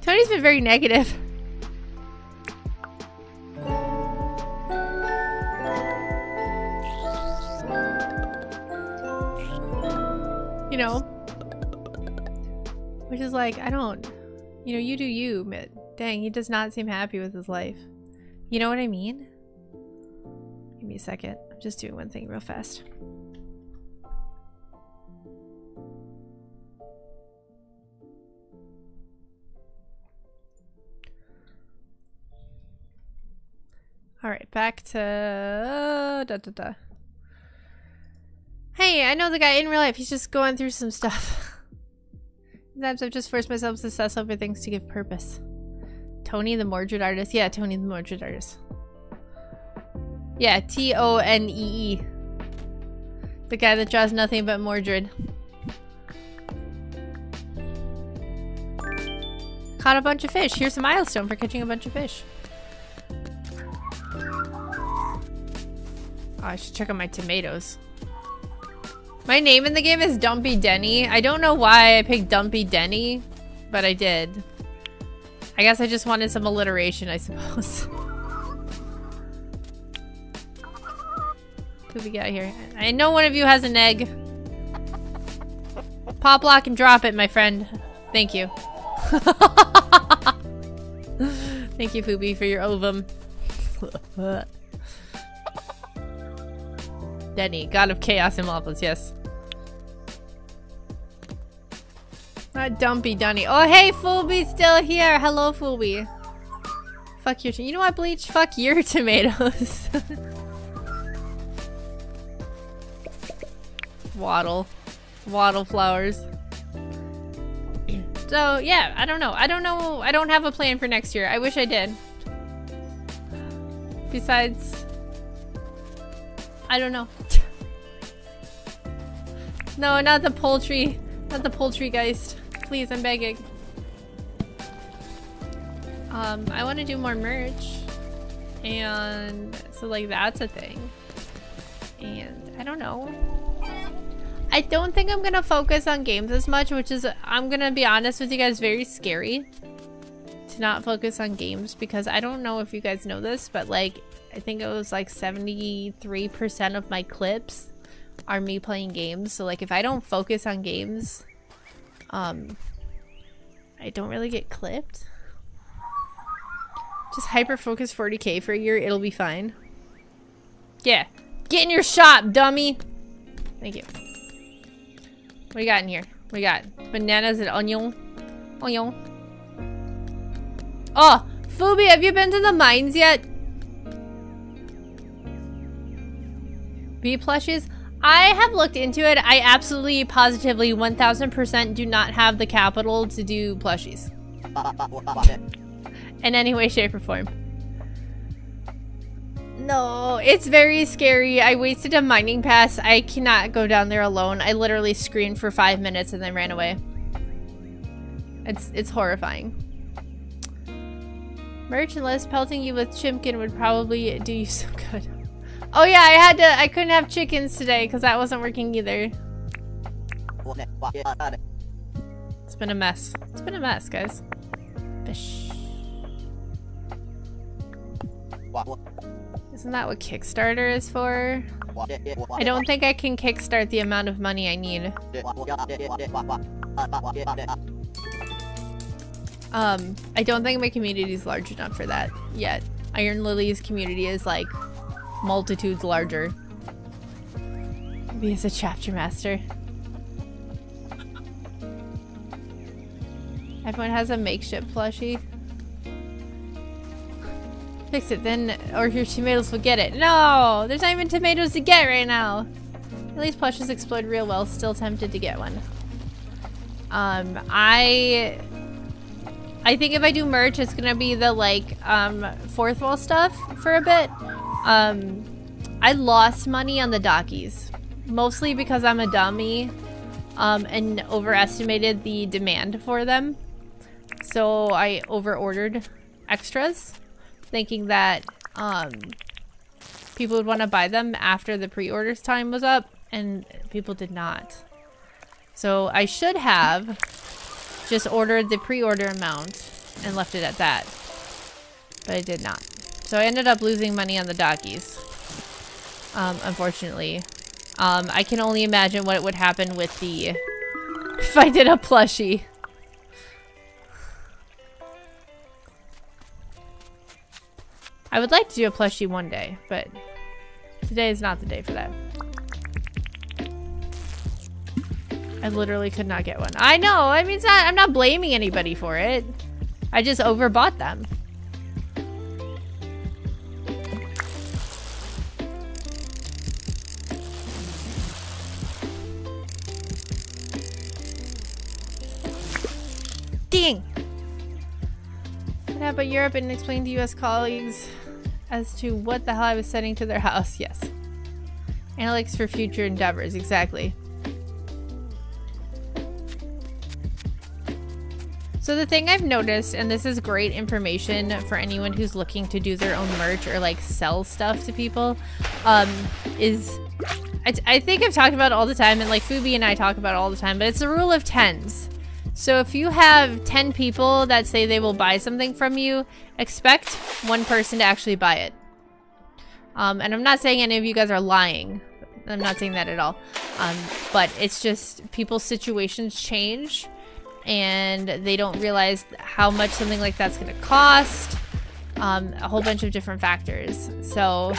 Tony's been very negative. You know? Which is like, I don't... You know, you do you, but dang, he does not seem happy with his life. You know what I mean? Give me a second. I'm just doing one thing real fast. Alright, back to... Da, da, da. Hey, I know the guy in real life. He's just going through some stuff. Sometimes I've just forced myself to suss over things to give purpose. Tony the Mordred artist? Yeah, Tony the Mordred artist. Yeah, T-O-N-E-E. The guy that draws nothing but Mordred. Caught a bunch of fish. Here's a milestone for catching a bunch of fish. Oh, I should check on my tomatoes. My name in the game is Dumpy Denny. I don't know why I picked Dumpy Denny, but I did. I guess I just wanted some alliteration, I suppose. Who we got here? I know one of you has an egg. Pop, lock, and drop it, my friend. Thank you. Thank you, Fubi, for your ovum. Denny, god of chaos and levels, yes. Not Dumpy Dunny. Oh, hey, Fulby's still here. Hello, Fulby. Fuck your... You know what, Bleach? Fuck your tomatoes. Waddle. Waddle flowers. So, yeah. I don't know. I don't know. I don't have a plan for next year. I wish I did. Besides... I don't know. No, not the poultry. Not the poultrygeist. Please, I'm begging. I want to do more merch. And so, like, that's a thing. And I don't know. I don't think I'm going to focus on games as much, which is, I'm going to be honest with you guys, very scary to not focus on games, because I don't know if you guys know this, but, like, I think it was like 73% of my clips are me playing games. So, like, if I don't focus on games, I don't really get clipped. Just hyper focus 40k for a year, it'll be fine. Yeah, get in your shop, dummy. Thank you. What do you got in here? What do you got? Bananas and onion. Onion. Oh, Fubi, have you been to the mines yet? Bee plushies. I have looked into it. I absolutely, positively, 1000% do not have the capital to do plushies. In any way, shape, or form. No, it's very scary. I wasted a mining pass. I cannot go down there alone. I literally screamed for 5 minutes and then ran away. It's horrifying. Merchandise pelting you with chimkin would probably do you some good. Oh yeah, I couldn't have chickens today because that wasn't working either. It's been a mess. It's been a mess, guys. Bish. Isn't that what Kickstarter is for? I don't think I can kickstart the amount of money I need. I don't think my community is large enough for that yet. Iron Lily's community is like multitudes larger. Maybe as a chapter master. Everyone has a makeshift plushie. Fix it then, or your tomatoes will get it. No! There's not even tomatoes to get right now! At least plushies explode real well, still tempted to get one. I think if I do merch, it's gonna be the like fourth wall stuff for a bit. I lost money on the Dockies, mostly because I'm a dummy and overestimated the demand for them. So I overordered extras, thinking that people would want to buy them after the pre-orders time was up, and people did not. So I should have just ordered the pre-order amount and left it at that, but I did not. So I ended up losing money on the Dockies, unfortunately. I can only imagine what it would happen with the... if I did a plushie. I would like to do a plushie one day, but today is not the day for that. I literally could not get one. I know, I mean, it's not, I'm not blaming anybody for it. I just overbought them. Ding! What happened in Europe and explained to US colleagues as to what the hell I was sending to their house. Yes. Analytics for future endeavors, exactly. So the thing I've noticed, and this is great information for anyone who's looking to do their own merch or like sell stuff to people, is I think I've talked about it all the time, and like Fubi and I talk about it all the time, but it's the rule of tens. So if you have 10 people that say they will buy something from you, expect one person to actually buy it. And I'm not saying any of you guys are lying. I'm not saying that at all. But it's just people's situations change, and they don't realize how much something like that's going to cost. A whole bunch of different factors. So,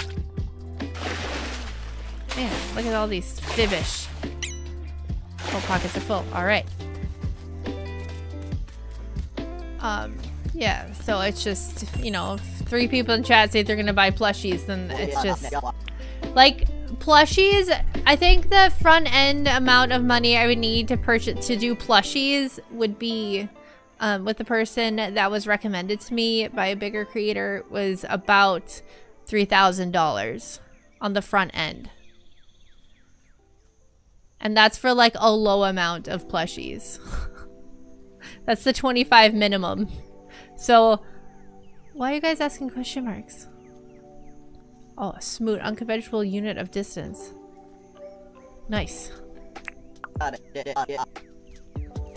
man, look at all these fibish. Whole pockets are full. All right. Yeah, so it's just, you know, if 3 people in chat say they're gonna buy plushies, then it's just like plushies. I think the front end amount of money I would need to purchase to do plushies would be with the person that was recommended to me by a bigger creator was about $3,000 on the front end, and that's for like a low amount of plushies. That's the 25 minimum. So, why are you guys asking question marks? Oh, a smooth, unconventional unit of distance. Nice.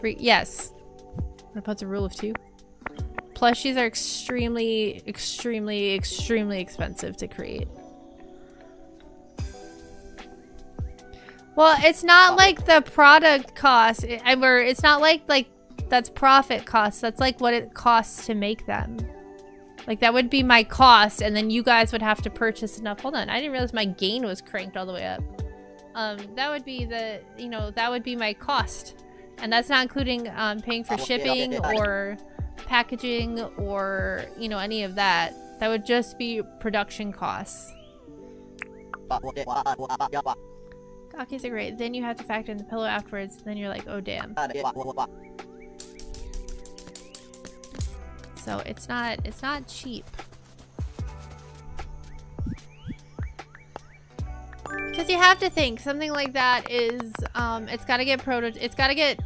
3, yes. I'm about to rule of 2. Plushies are extremely, extremely, extremely expensive to create. Well, it's not like the product cost, it's not like that's profit cost. That's like what it costs to make them. Like that would be my cost, and then you guys would have to purchase enough. Hold on, I didn't realize my gain was cranked all the way up. That would be the, you know, that would be my cost, and that's not including paying for shipping or packaging or, you know, any of that. That would just be production costs. Gawkies are great. Then you have to factor in the pillow afterwards. Then you're like, oh damn. So it's not cheap. Because you have to think something like that is it's got to get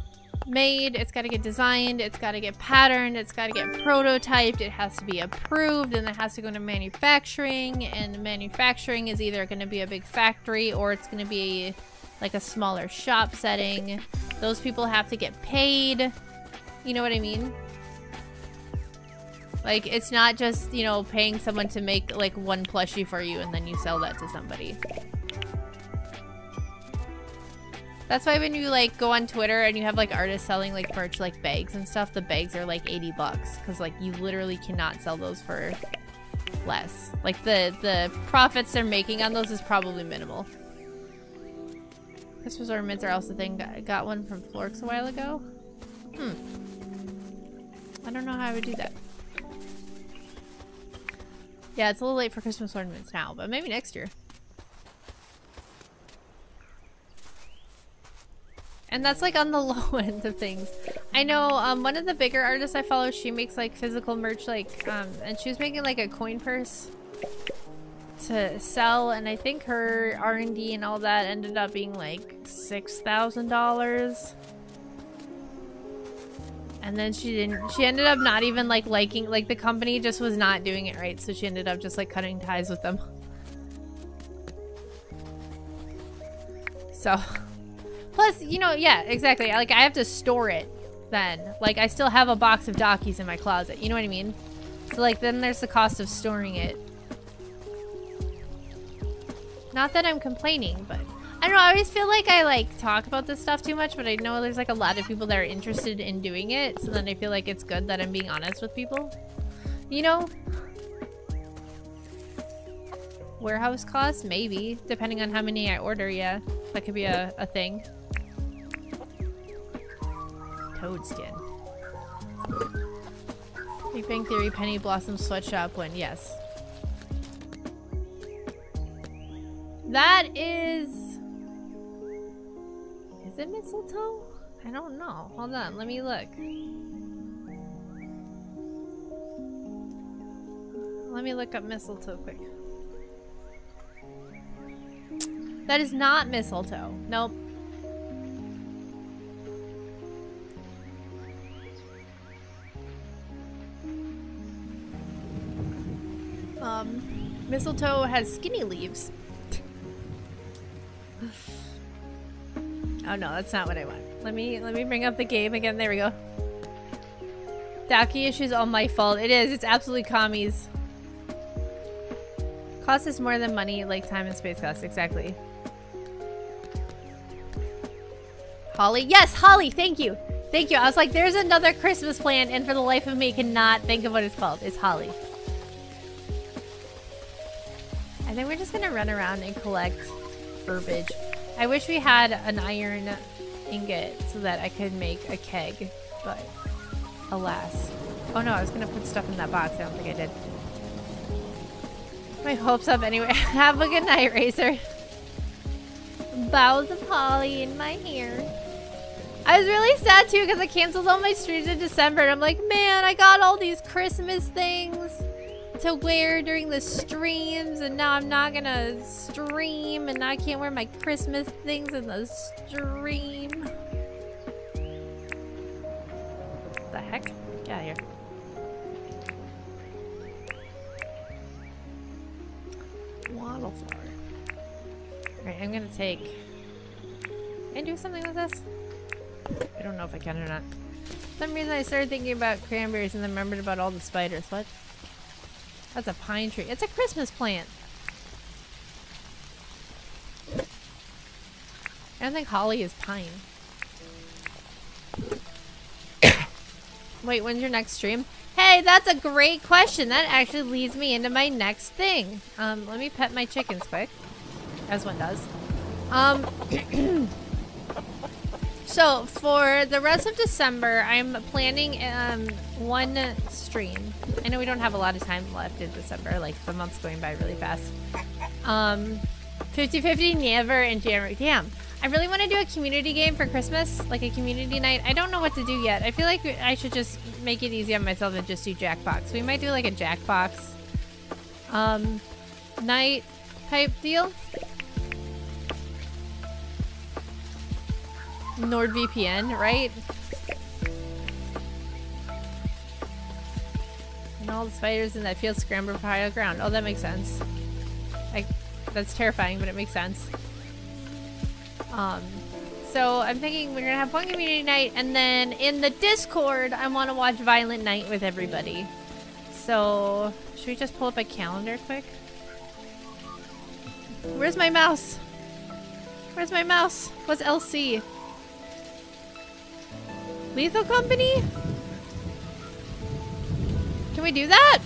made, it's got to get designed, it's got to get patterned, it's got to get prototyped, it has to be approved, and it has to go into manufacturing, and manufacturing is either going to be a big factory or it's going to be like a smaller shop setting. Those people have to get paid. You know what I mean? Like, it's not just, you know, paying someone to make, like, one plushie for you and then you sell that to somebody. That's why when you, like, go on Twitter and you have, like, artists selling, like, merch, like, bags and stuff, the bags are, like, $80. Because, like, you literally cannot sell those for less. Like, the profits they're making on those is probably minimal. Christmas ornaments are also a thing. I got one from Florix a while ago. I don't know how I would do that. Yeah, it's a little late for Christmas ornaments now, but maybe next year. And that's like on the low end of things. I know one of the bigger artists I follow, she makes like physical merch, like and she was making like a coin purse to sell, and I think her R&D and all that ended up being like $6,000. And then she ended up not even like liking, like the company just was not doing it right, so she ended up just like cutting ties with them. So plus, you know, yeah, exactly. Like, I have to store it then. Like, I still have a box of Dockies in my closet. You know what I mean? So, like, then there's the cost of storing it. Not that I'm complaining, but... I don't know, I always feel like I, like, talk about this stuff too much, but I know there's, like, a lot of people that are interested in doing it, so then I feel like it's good that I'm being honest with people. You know? Warehouse costs? Maybe. Depending on how many I order, yeah. That could be a thing. Toad skin. Big Bang Theory Penny Blossom Sweatshop win. Yes. That is... Is it mistletoe? I don't know. Hold on. Let me look. Let me look up mistletoe quick. That is not mistletoe. Nope. Mistletoe has skinny leaves. Oh no, that's not what I want. Let me bring up the game again. There we go. Docky issues all my fault. It is. It's absolutely commies. Cost is more than money, like time and space costs. Exactly. Holly? Yes, Holly! Thank you! Thank you. I was like, there's another Christmas plant, and for the life of me, cannot think of what it's called. It's Holly. And then we're just gonna run around and collect herbage. I wish we had an iron ingot so that I could make a keg, but alas. Oh no, I was gonna put stuff in that box. I don't think I did. My hopes up anyway. Have a good night, Racer. Boughs of holly in my hair. I was really sad too because I canceled all my streams in December, and I'm like, man, I got all these Christmas things to wear during the streams, and now I'm not gonna stream, and now I can't wear my Christmas things in the stream. What the heck? Get out of here. Waddle flower. Alright, I'm gonna take... Can I do something with this? I don't know if I can or not. For some reason I started thinking about cranberries and then remembered about all the spiders. What? That's a pine tree. It's a Christmas plant. I don't think holly is pine. Wait, when's your next stream? Hey, that's a great question. That actually leads me into my next thing. Let me pet my chickens quick. As one does. So, for the rest of December, I'm planning one stream. I know we don't have a lot of time left in December. Like, the month's going by really fast. 50-50 never in January. Damn. I really want to do a community game for Christmas. Like, a community night. I don't know what to do yet. I feel like I should just make it easy on myself and just do Jackbox. We might do, like, a Jackbox night type deal. NordVPN, right? And all the spiders in that field scramble for higher ground. Oh, that makes sense. That's terrifying, but it makes sense. So I'm thinking we're gonna have one community night, and then in the Discord, I want to watch Violent Night with everybody. So should we just pull up a calendar quick? Where's my mouse? Where's my mouse? What's LC? Lethal Company? Can we do that?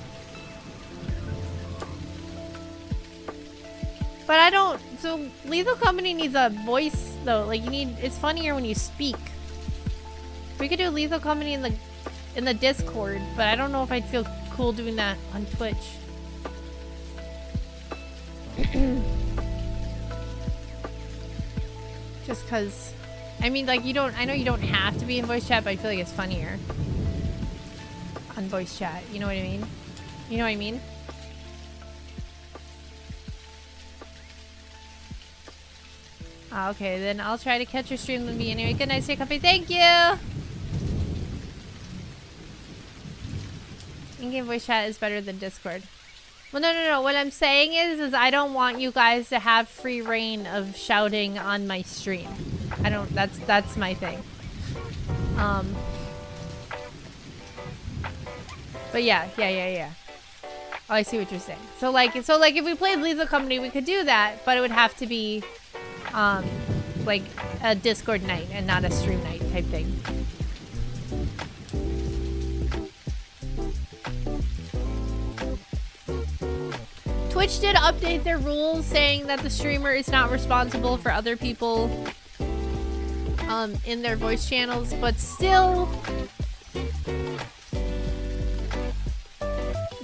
But I don't... So, Lethal Company needs a voice, though. Like, you need... It's funnier when you speak. We could do Lethal Company in the Discord, but I don't know if I'd feel cool doing that on Twitch. Just because... I mean, like, you don't, I know you don't have to be in voice chat, but I feel like it's funnier on voice chat. You know what I mean? You know what I mean? Okay, then I'll try to catch your stream with me anyway. Good night, stay comfy. Thank you! In-game voice chat is better than Discord. Well, no. What I'm saying is I don't want you guys to have free reign of shouting on my stream. I don't, that's my thing. But yeah. Oh, I see what you're saying. So like if we played Lethal Company, we could do that, but it would have to be, like a Discord night and not a stream night type thing. Twitch did update their rules saying that the streamer is not responsible for other people in their voice channels, but still...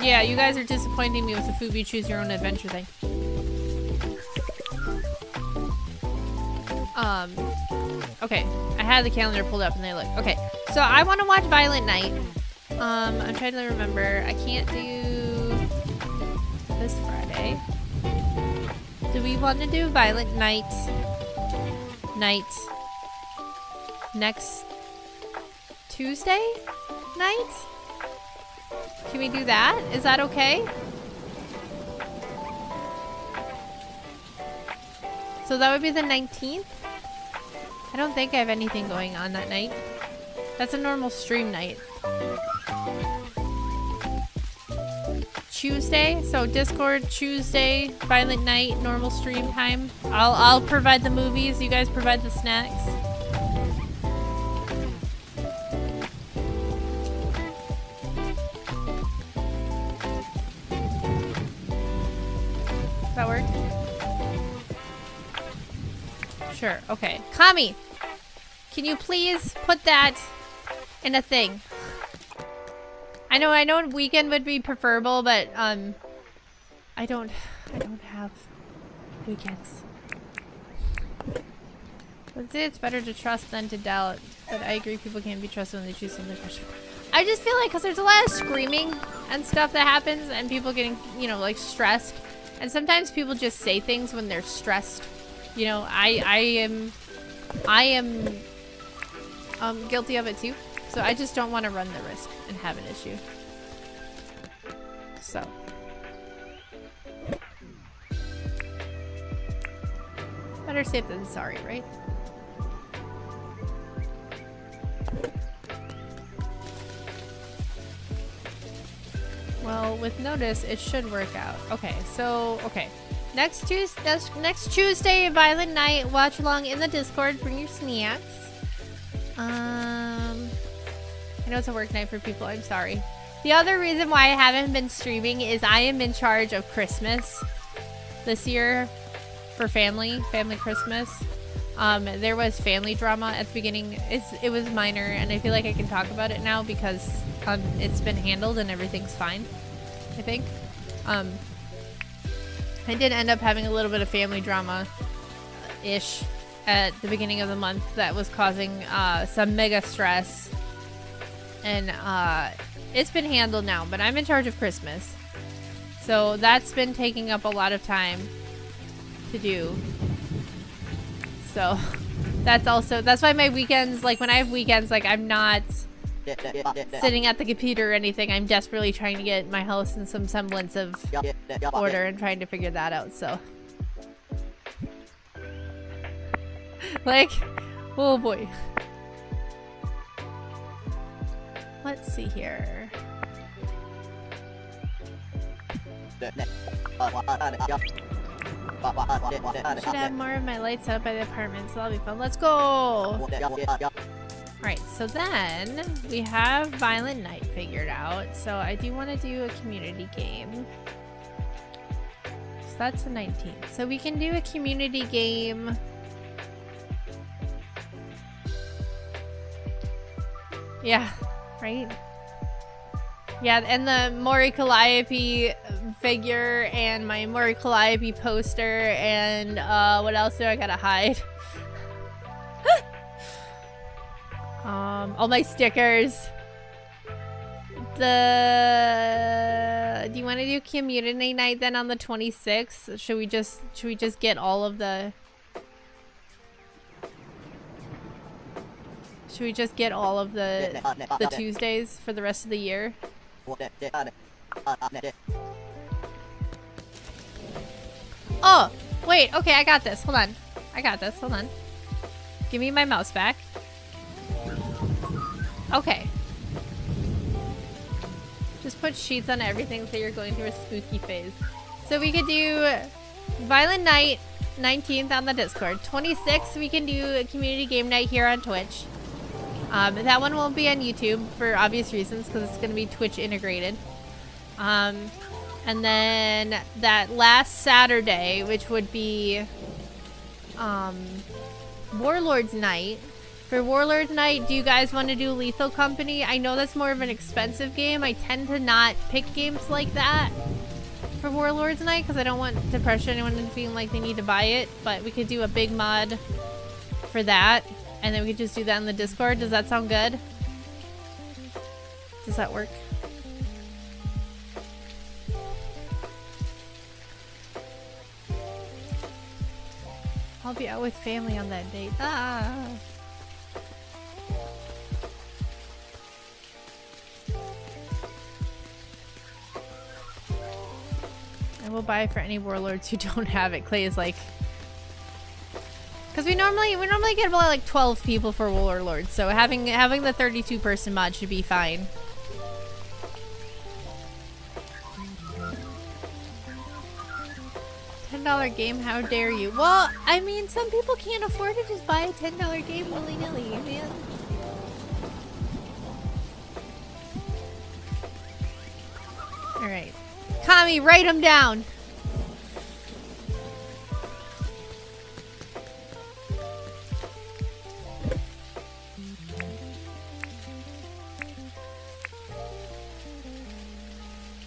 Yeah, you guys are disappointing me with the Fubi Choose Your Own Adventure thing. Okay. I had the calendar pulled up and they look. Okay, so I want to watch Violent Night. I'm trying to remember. I can't do this Friday. Do we want to do Violent Night next Tuesday night? Can we do that? Is that okay? So that would be the 19th? I don't think I have anything going on that night. That's a normal stream night. Tuesday? So Discord, Tuesday, Violent Night, normal stream time. I'll provide the movies, you guys provide the snacks. Does that work? Sure, okay. Kami, can you please put that in a thing? I know weekend would be preferable, but I don't have weekends. Let's say it's better to trust than to doubt, but I agree people can't be trusted when they choose something for sure. I just feel like, because there's a lot of screaming and stuff that happens and people getting, you know, like stressed. And sometimes people just say things when they're stressed. You know, I am guilty of it too. So I just don't want to run the risk and have an issue. So. Better safe than sorry, right? Well, with notice, it should work out. Okay, so, okay. Next Tuesday, Violent Night, watch along in the Discord, bring your snacks. I know it's a work night for people, I'm sorry. The other reason why I haven't been streaming is I am in charge of Christmas this year for family Christmas. There was family drama at the beginning. It was minor, and I feel like I can talk about it now because it's been handled and everything's fine, I think. I did end up having a little bit of family drama-ish at the beginning of the month that was causing some mega stress. And it's been handled now, but I'm in charge of Christmas. So that's been taking up a lot of time to do. So that's why my weekends, like when I have weekends, like I'm not sitting at the computer or anything. I'm desperately trying to get my house in some semblance of order and trying to figure that out, so. Like, oh boy. Let's see here. I should have more of my lights out by the apartment, so that'll be fun. Let's go! Alright, so then we have Violent Night figured out, so I do want to do a community game. So that's the 19th. So we can do a community game. Yeah, right? Yeah, and the Mori Calliope figure and my Mori Calliope poster and what else do I gotta hide? All my stickers. Do you want to do community night then on the 26th? Should we just get all of the? Should we just get all of the Tuesdays for the rest of the year? Oh, wait. Okay, I got this. Hold on. I got this. Hold on. Give me my mouse back. Okay. Just put sheets on everything so you're going through a spooky phase. So we could do Violent Night 19th on the Discord. 26th, we can do a community game night here on Twitch. That one won't be on YouTube for obvious reasons because it's going to be Twitch integrated. And then that last Saturday, which would be Warlord's Night. For Warlord's Night, do you guys want to do Lethal Company? I know that's more of an expensive game. I tend to not pick games like that for Warlord's Night because I don't want to pressure anyone into feeling like they need to buy it. But we could do a big mod for that. And then we could just do that in the Discord. Does that sound good? Does that work? I'll be out with family on that date. Ah. I will buy it for any warlords who don't have it. Clay is like, because we normally get about like 12 people for warlords, so having the 32 person mod should be fine. $10 game, how dare you? Well, I mean, some people can't afford to just buy a $10 game willy-nilly, man. Alright. Kami, write them down!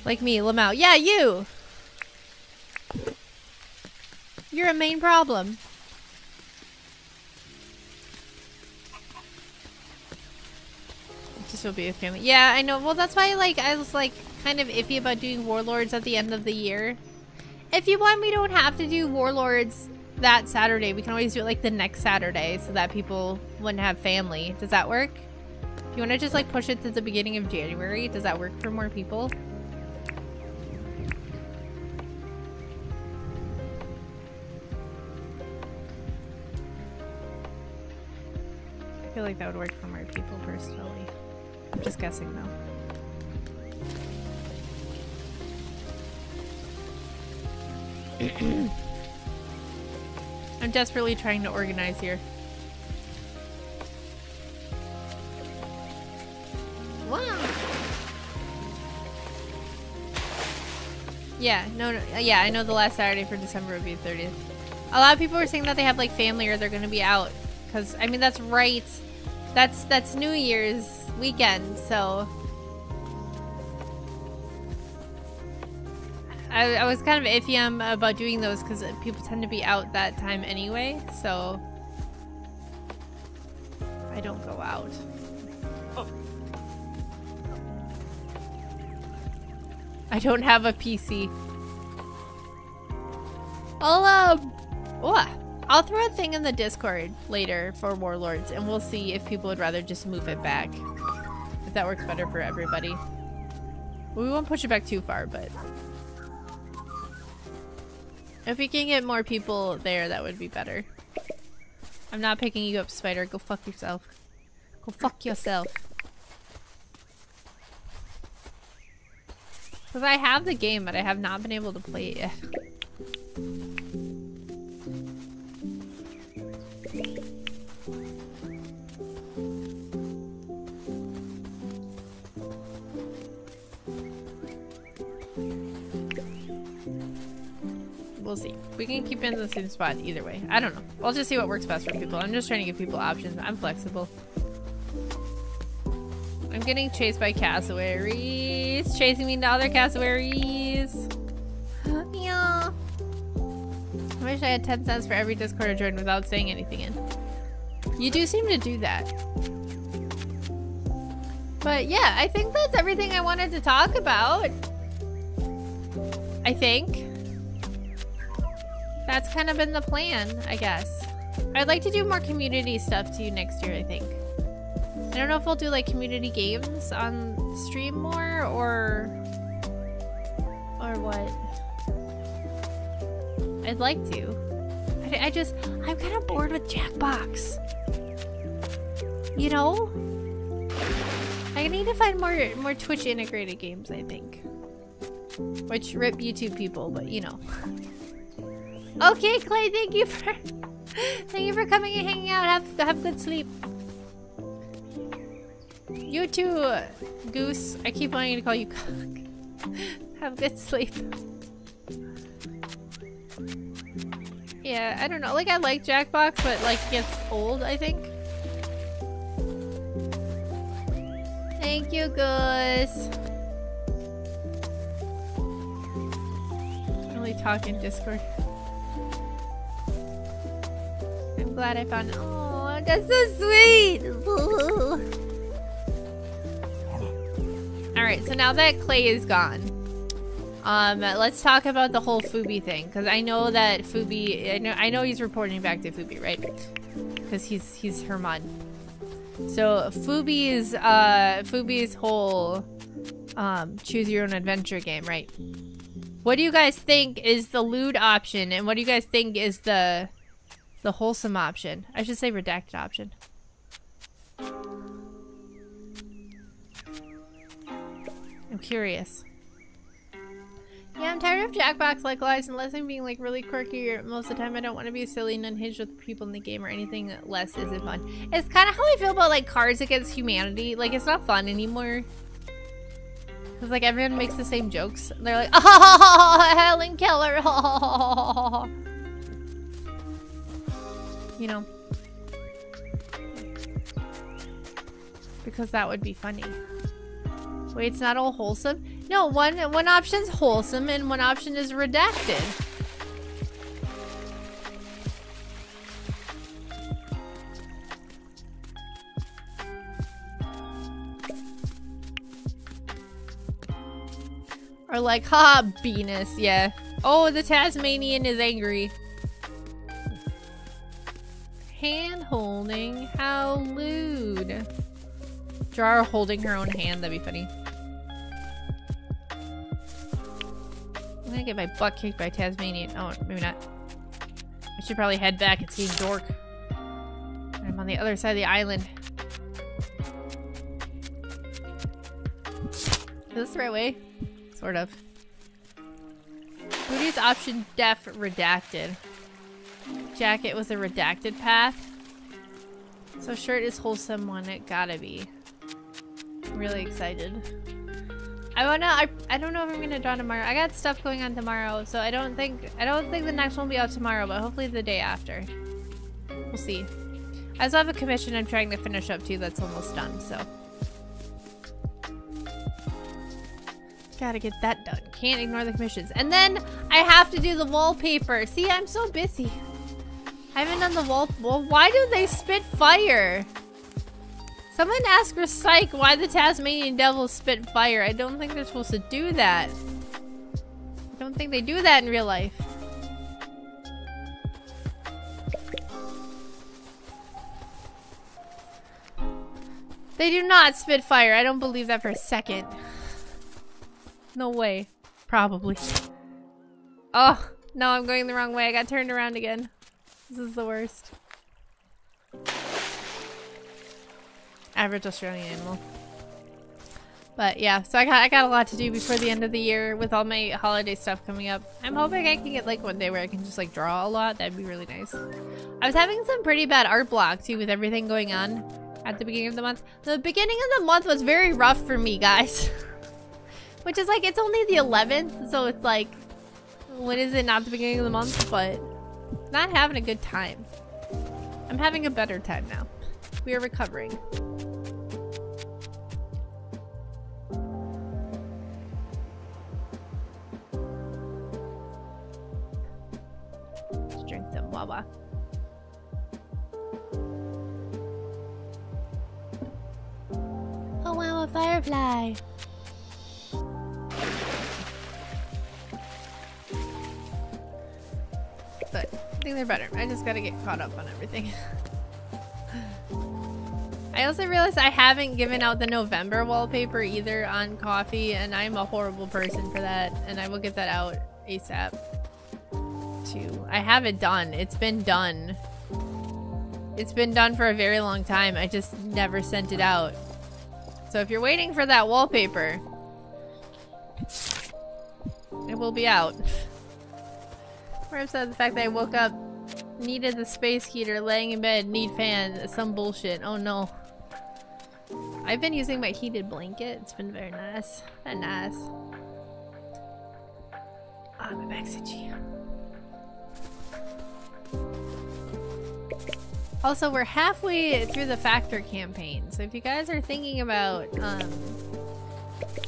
Like me, Lamau. Yeah, you! You're a main problem. Just will be a family. Yeah, I know. Well, that's why like I was like kind of iffy about doing warlords at the end of the year. If you want, we don't have to do warlords that Saturday. We can always do it like the next Saturday so that people wouldn't have family. Does that work? Do you want to just like push it to the beginning of January? Does that work for more people? I feel like that would work for more people personally. I'm just guessing though. I'm desperately trying to organize here. Wow. Yeah, no, yeah, I know the last Saturday for December would be the 30th. A lot of people were saying that they have like family or they're gonna be out. Because, I mean, that's right. That's New Year's weekend, so. I was kind of iffy about doing those because people tend to be out that time anyway, so. I don't go out. Oh. I don't have a PC. I'll throw a thing in the Discord later for Warlords, and we'll see if people would rather just move it back. If that works better for everybody. We won't push it back too far, but... if we can get more people there, that would be better. I'm not picking you up, Spider. Go fuck yourself. Go fuck yourself. Because I have the game, but I have not been able to play it yet. We'll see. We can keep it in the same spot either way. I don't know. I'll just see what works best for people. I'm just trying to give people options. I'm flexible. I'm getting chased by cassowaries. Chasing me into other cassowaries. Yeah. I wish I had 10 cents for every Discord I joined without saying anything in. You do seem to do that. But yeah, I think that's everything I wanted to talk about. I think. That's kind of been the plan, I guess. I'd like to do more community stuff too next year, I think. I don't know if we'll do like community games on stream more or what. I'd like to. I'm kind of bored with Jackbox. You know? I need to find more Twitch integrated games, I think. Which rip YouTube people, but you know. Okay, Clay, thank you for coming and hanging out. Have good sleep. You too, Goose. I keep wanting to call you Cock. Have good sleep. Yeah, I don't know. Like, I like Jackbox, but like it gets old, I think. Thank you, Goose. I only talk in Discord. I'm glad I found it. Aw, that's so sweet! Alright, so now that Clay is gone, let's talk about the whole Fubi thing. Because I know that Fubi... I know he's reporting back to Fubi, right? Because he's her mod. So, Fubi's whole choose-your-own-adventure game, right? What do you guys think is the lewd option? And what do you guys think is the... the wholesome option. I should say redacted option. I'm curious. Yeah, I'm tired of Jackbox like lives unless I'm being like really quirky or most of the time I don't want to be silly and unhinged with people in the game or anything less isn't fun. It's kind of how I feel about like Cards Against Humanity. Like it's not fun anymore. Cause like everyone makes the same jokes. They're like, oh, Helen Keller, oh. You know, because that would be funny. Wait, it's not all wholesome? No, one option's wholesome and one option is redacted. Or like, ha, Venus, yeah. Oh, the Tasmanian is angry. Hand holding, how lewd. Jar holding her own hand, that'd be funny. I'm gonna get my butt kicked by Tasmanian. Oh, maybe not. I should probably head back and see Dork. I'm on the other side of the island. Is this the right way? Sort of. Booty's option def redacted. Jacket was a redacted path. So shirt is wholesome one, it gotta be. I'm really excited. I don't know if I'm gonna draw tomorrow. I got stuff going on tomorrow, so I don't think the next one will be out tomorrow, but hopefully the day after. We'll see. I still have a commission I'm trying to finish up too that's almost done, so. Gotta get that done. Can't ignore the commissions. And then I have to do the wallpaper. See, I'm so busy. I haven't done the wall. Well, why do they spit fire? Someone asked Recyc why the Tasmanian devils spit fire. I don't think they're supposed to do that. I don't think they do that in real life. They do not spit fire. I don't believe that for a second. No way. Probably. Oh, no, I'm going the wrong way. I got turned around again. This is the worst. Average Australian animal. But yeah, so I got a lot to do before the end of the year with all my holiday stuff coming up. I'm hoping I can get like one day where I can just like draw a lot. That'd be really nice. I was having some pretty bad art block too with everything going on at the beginning of the month. The beginning of the month was very rough for me, guys. Which is like, it's only the 11th, so it's like, what is it? Not the beginning of the month, but... not having a good time. I'm having a better time now. We are recovering. Let's drink some Wawa. Oh wow, Firefly. But I think they're better. I just gotta get caught up on everything. I also realized I haven't given out the November wallpaper either on Coffee, and I'm a horrible person for that, and I will get that out ASAP too. I have it done. It's been done. It's been done for a very long time. I just never sent it out. So if you're waiting for that wallpaper, it will be out. We're upset at the fact that I woke up, needed the space heater, laying in bed, need fan, some bullshit. Oh no. I've been using my heated blanket. It's been very nice. Very nice. Ah, my back's itchy. Also, we're halfway through the Factor campaign, so if you guys are thinking about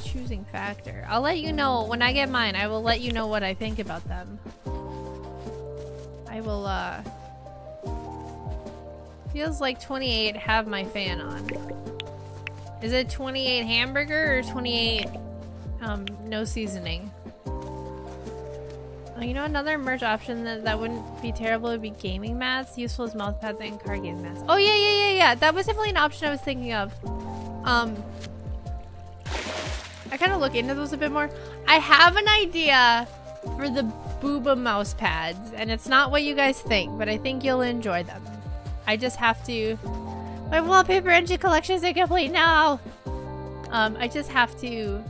choosing Factor, I'll let you know when I get mine. I will let you know what I think about them. I will, feels like 28 have my fan on. Is it 28 hamburger or 28 no seasoning? Oh, you know, another merch option that wouldn't be terrible would be gaming mats, useful as mouthpads and card game mats. Oh yeah. That was definitely an option I was thinking of. I kind of look into those a bit more. I have an idea for the Booba mouse pads, and it's not what you guys think, but I think you'll enjoy them. I just have to... My wallpaper engine collection is incomplete now! I just have to...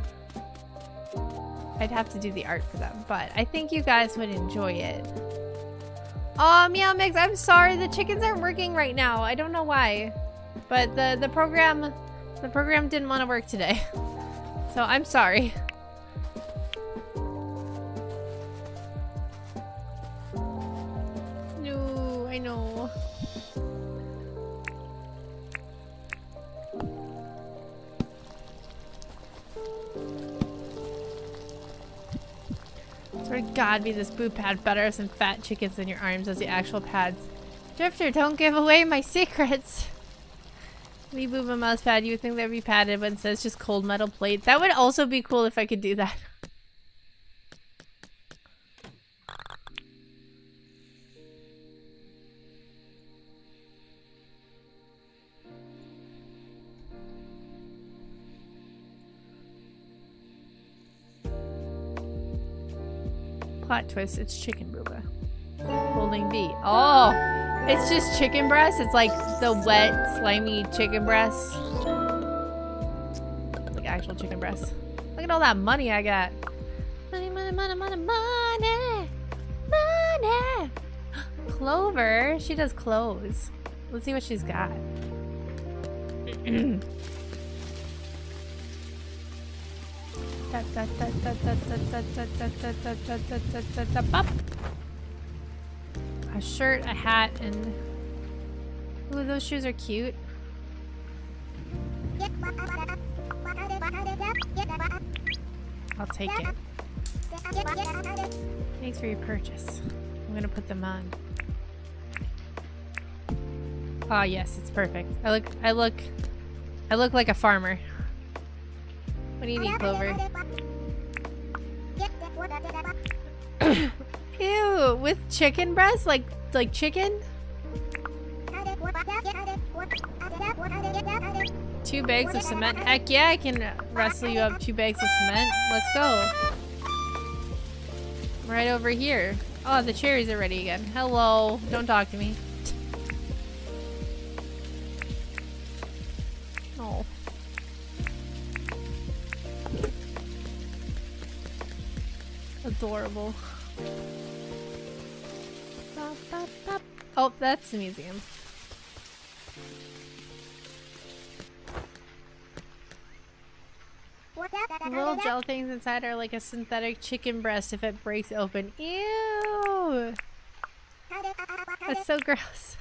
I'd have to do the art for them, but I think you guys would enjoy it. Oh, Meow Mix, I'm sorry, the chickens aren't working right now. I don't know why, but the program didn't want to work today. So I'm sorry. I know. Swear to God, be this boo pad better with some fat chickens in your arms as the actual pads. Drifter, don't give away my secrets. Me booba mouse pad, you would think they'd be padded, but it says just cold metal plate. That would also be cool if I could do that. Plot twist, it's chicken booba. Holding B. Oh! It's just chicken breast? It's like the wet, slimy chicken breast. Like actual chicken breast. Look at all that money I got. Money, money, money, money, money! Money! Clover? She does clothes. Let's see what she's got. A shirt, a hat, and... Ooh, those shoes are cute. I'll take it. Thanks for your purchase. I'm gonna put them on. Ah, oh, yes, it's perfect. I look like a farmer. What do you need, Clover? Ew, with chicken breast? Like chicken? Two bags of cement? Heck yeah, I can wrestle you up 2 bags of cement. Let's go. I'm right over here. Oh, the cherries are ready again. Hello. Don't talk to me. Oh. Adorable. Bop, bop, bop. Oh, that's the museum. The little gel things inside are like a synthetic chicken breast if it breaks open. Ew! That's so gross.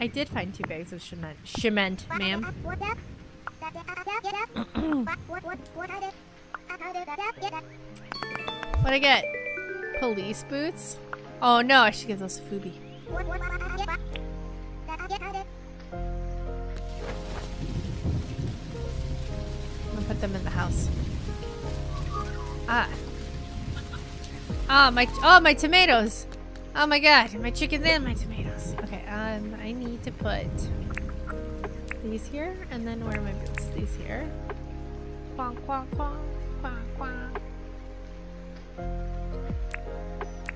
I did find 2 bags of cement. Cement, ma'am. What'd I get? Police boots? Oh no, I should give those to Fubi. put them in the house. Ah. Oh my tomatoes. Oh my god, my chickens and my tomatoes. Okay, I need to put these here, and then where are my boots? These here. Quack, quack, quack, quack, quack.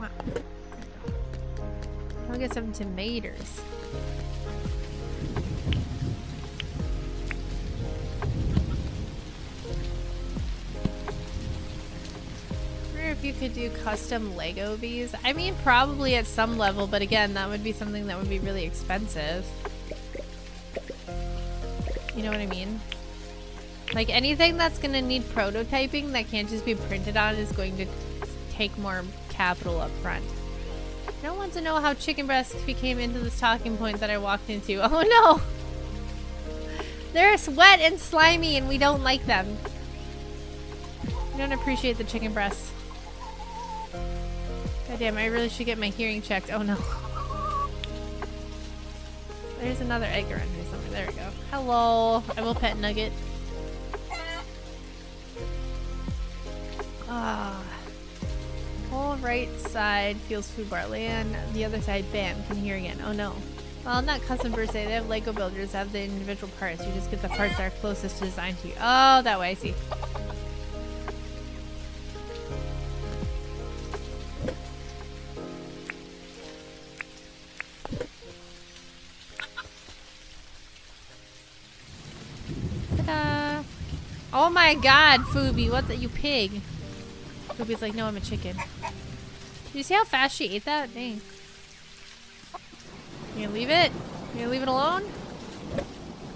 Wow. I'll get some tomatoes. If you could do custom Lego bees, I mean, probably at some level, but again, that would be something that would be really expensive. You know what I mean? Like anything that's gonna need prototyping that can't just be printed on is going to take more capital up front. No one to know how chicken breasts became into this talking point that I walked into. Oh no! They're wet and slimy and we don't like them. We don't appreciate the chicken breasts. God damn, I really should get my hearing checked. Oh no. There's another egg around here somewhere. There we go. Hello. I will pet Nugget. Ah. Whole right side feels food bar land. The other side, bam, can hear again. Oh no. Well, not custom per se. They have Lego builders that have the individual parts. You just get the parts that are closest to design to you. Oh, that way. I see. Oh my god, Fubi, what the, you pig. Fubi's like, no, I'm a chicken. Did you see how fast she ate that? Dang. You gonna leave it? You gonna leave it alone?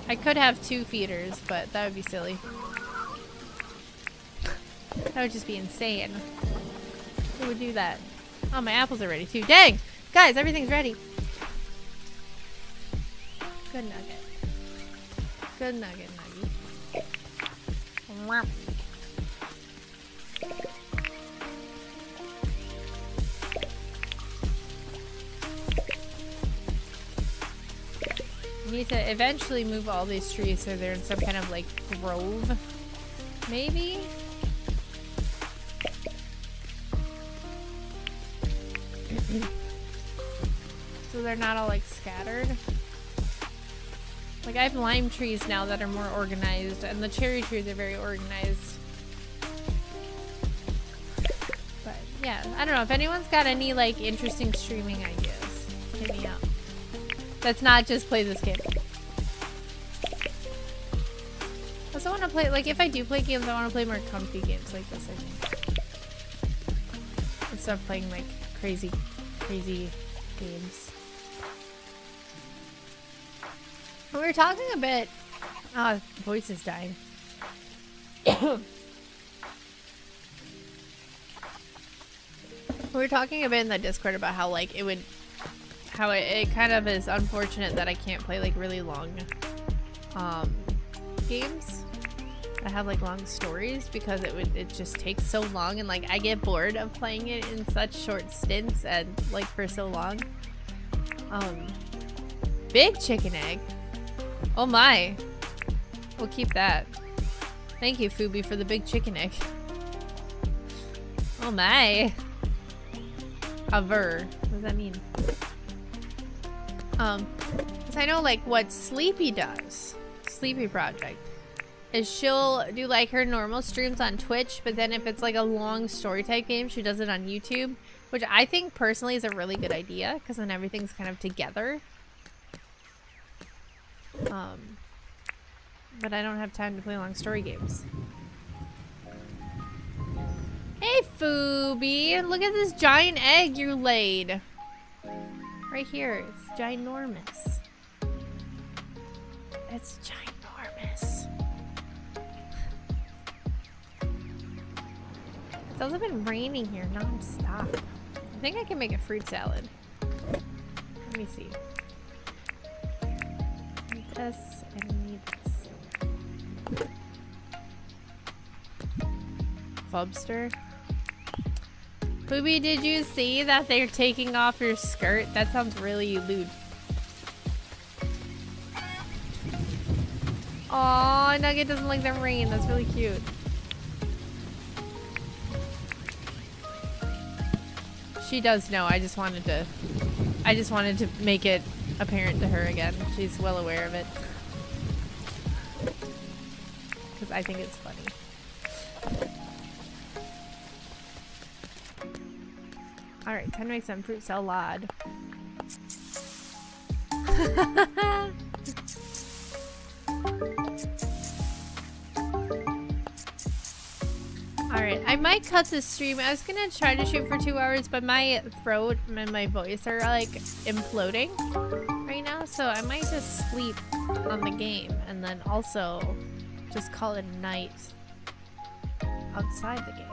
I could have two feeders, but that would be silly. That would just be insane. Who would do that? Oh, my apples are ready too. Dang! Guys, everything's ready. Good Nugget. Good Nugget. We need to eventually move all these trees so they're in some kind of like grove, maybe? So they're not all like scattered. Like, I have lime trees now that are more organized, and the cherry trees are very organized. But, yeah. I don't know. If anyone's got any, like, interesting streaming ideas, hit me up. That's not just play this game. I also want to play, like, if I do play games, I want to play more comfy games like this, I think. Instead of playing, like, crazy games. We were talking a bit. Ah, oh, voice is dying. We were talking a bit in the Discord about how like it would, how it kind of is unfortunate that I can't play like really long, games that have like long stories because it just takes so long and like I get bored of playing it in such short stints and like for so long. Big chicken egg. Oh my. We'll keep that. Thank you, Fubi, for the big chicken egg. Oh my. Aver. What does that mean? Because I know, like, what Sleepy does, Sleepy Project, is she'll do, like, her normal streams on Twitch, but then if it's, like, a long story-type game, she does it on YouTube, which I think, personally, is a really good idea, because then everything's kind of together. But I don't have time to play long story games. Hey, Fubi! Look at this giant egg you laid! Right here. It's ginormous. It's ginormous. It's also been raining here non-stop. I think I can make a fruit salad. Let me see. This, I need this. Fubster. Fubi, did you see that they're taking off your skirt? That sounds really lewd. Aww, Nugget doesn't like the rain. That's really cute. She does know. I just wanted to make it apparent to her again. She's well aware of it. Because I think it's funny. Alright, time to make some fruit salad. Alright, I might cut this stream. I was gonna try to shoot for 2 hours, but my throat and my voice are like imploding right now, so I might just sleep on the game and then also just call it a night outside the game.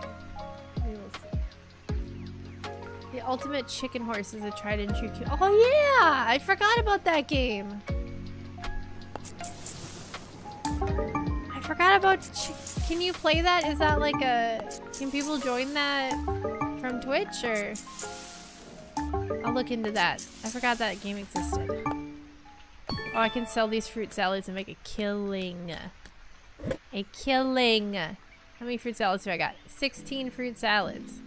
We will see. The Ultimate Chicken Horse is a tried and true cute. Oh yeah! I forgot about that game! I forgot about... Can you play that? Is that like a... Can people join that from Twitch or... I'll look into that. I forgot that game existed. Oh, I can sell these fruit salads and make a killing. A killing! How many fruit salads do I got? 16 fruit salads.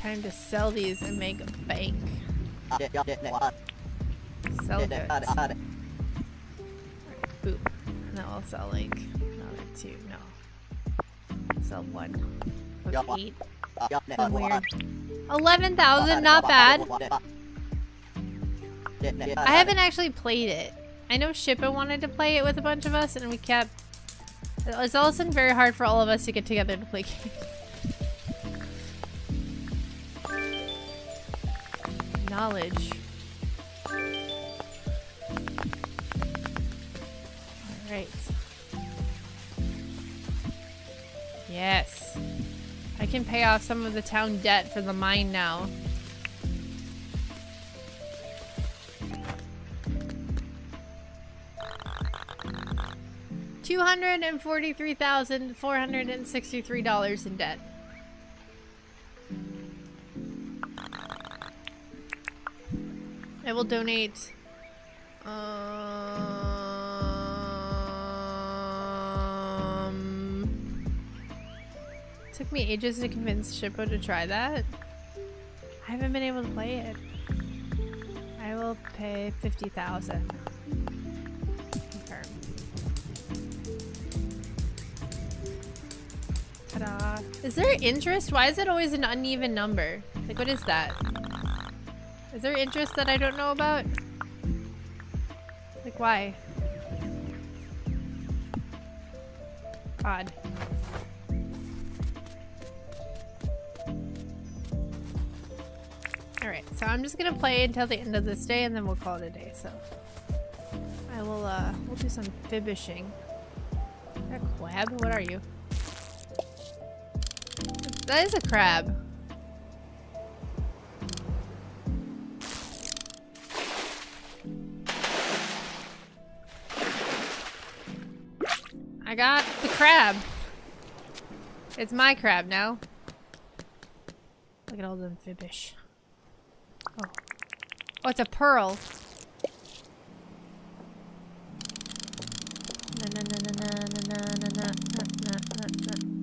Time to sell these and make a bank. Sell goods. Alright, boop. And then I'll sell like another two. No. Sell one. Let's eat. So weird. 11,000, not bad. I haven't actually played it. I know Shippa wanted to play it with a bunch of us and we kept... It's all of a sudden very hard for all of us to get together to play games. Knowledge. Alright. Yes. I can pay off some of the town debt for the mine now. $243,463 in debt. I will donate. Took me ages to convince Shippo to try that. I haven't been able to play it. I will pay 50,000. Confirm. Ta-da! Is there interest? Why is it always an uneven number? Like, what is that? Is there interest that I don't know about? Like, why? Odd. Alright, so I'm just gonna play until the end of this day and then we'll call it a day, so. I will, we'll do some fibbishing. Is that a crab? What are you? That is a crab. I got the crab. It's my crab now. Look at all them fibbish. Oh. Oh, it's a pearl.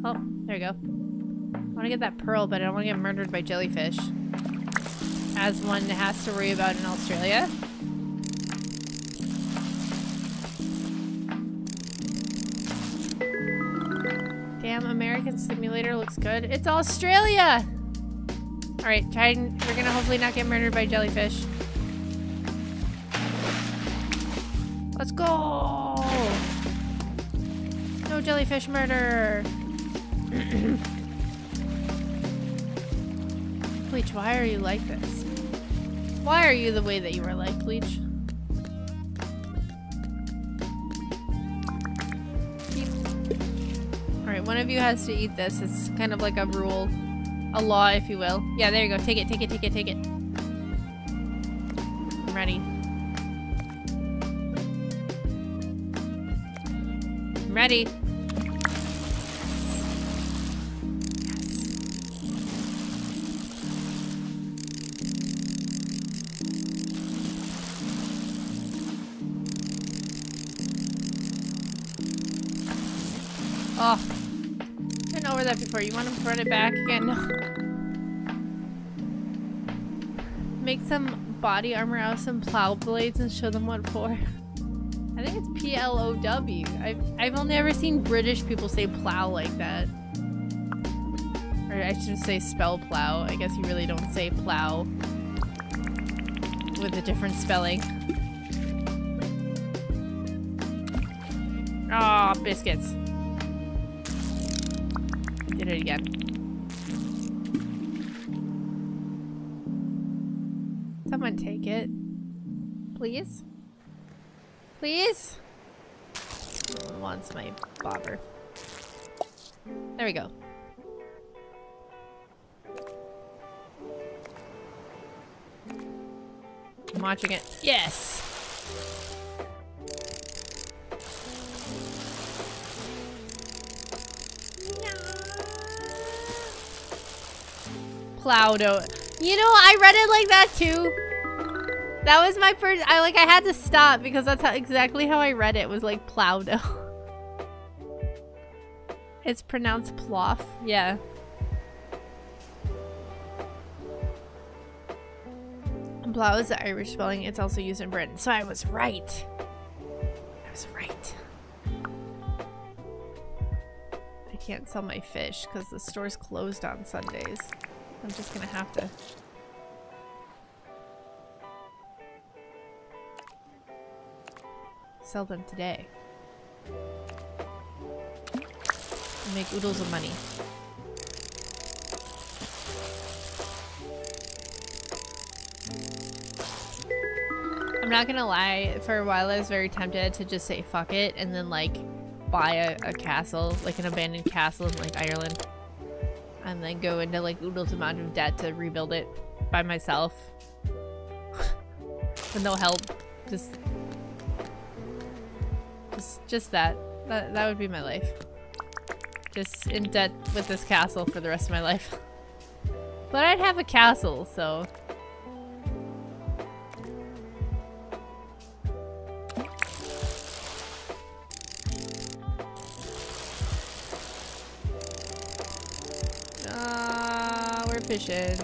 Oh, there we go. I want to get that pearl, but I don't want to get murdered by jellyfish. As one has to worry about in Australia. Damn, American Simulator looks good. It's Australia! Alright, try and we're gonna hopefully not get murdered by jellyfish. Let's go! No jellyfish murder! Bleach, why are you like this? Why are you the way that you are like, Bleach? One of you has to eat this. It's kind of like a rule, a law, if you will. Yeah, there you go. Take it, take it, take it, take it. I'm ready. I'm ready. Yes. Oh. I've been over that before. You want to burn it back again? Make some body armor out of some plow blades and show them what for. I think it's P-L-O-W. I've only ever seen British people say plow like that. Or I should say spell plow. I guess you really don't say plow with a different spelling. Aw, oh, biscuits. Did it again. Someone take it. Please? Please? Someone wants my bobber. There we go. I'm watching it. Yes! Plowed out. You know, I read it like that too. That was my first. I had to stop because that's how, exactly how I read it. Was like plowed out. It's pronounced plof. Yeah. Plow is the Irish spelling. It's also used in Britain. So I was right. I was right. I can't sell my fish because the store's closed on Sundays. I'm just gonna have to. Sell them today. And make oodles of money. I'm not gonna lie, for a while I was very tempted to just say fuck it and then like buy a castle, like an abandoned castle in like Ireland. And then go into like oodles amount of debt to rebuild it by myself. With no help. Just that. That would be my life. Just in debt with this castle for the rest of my life. But I'd have a castle, so. We're fishing.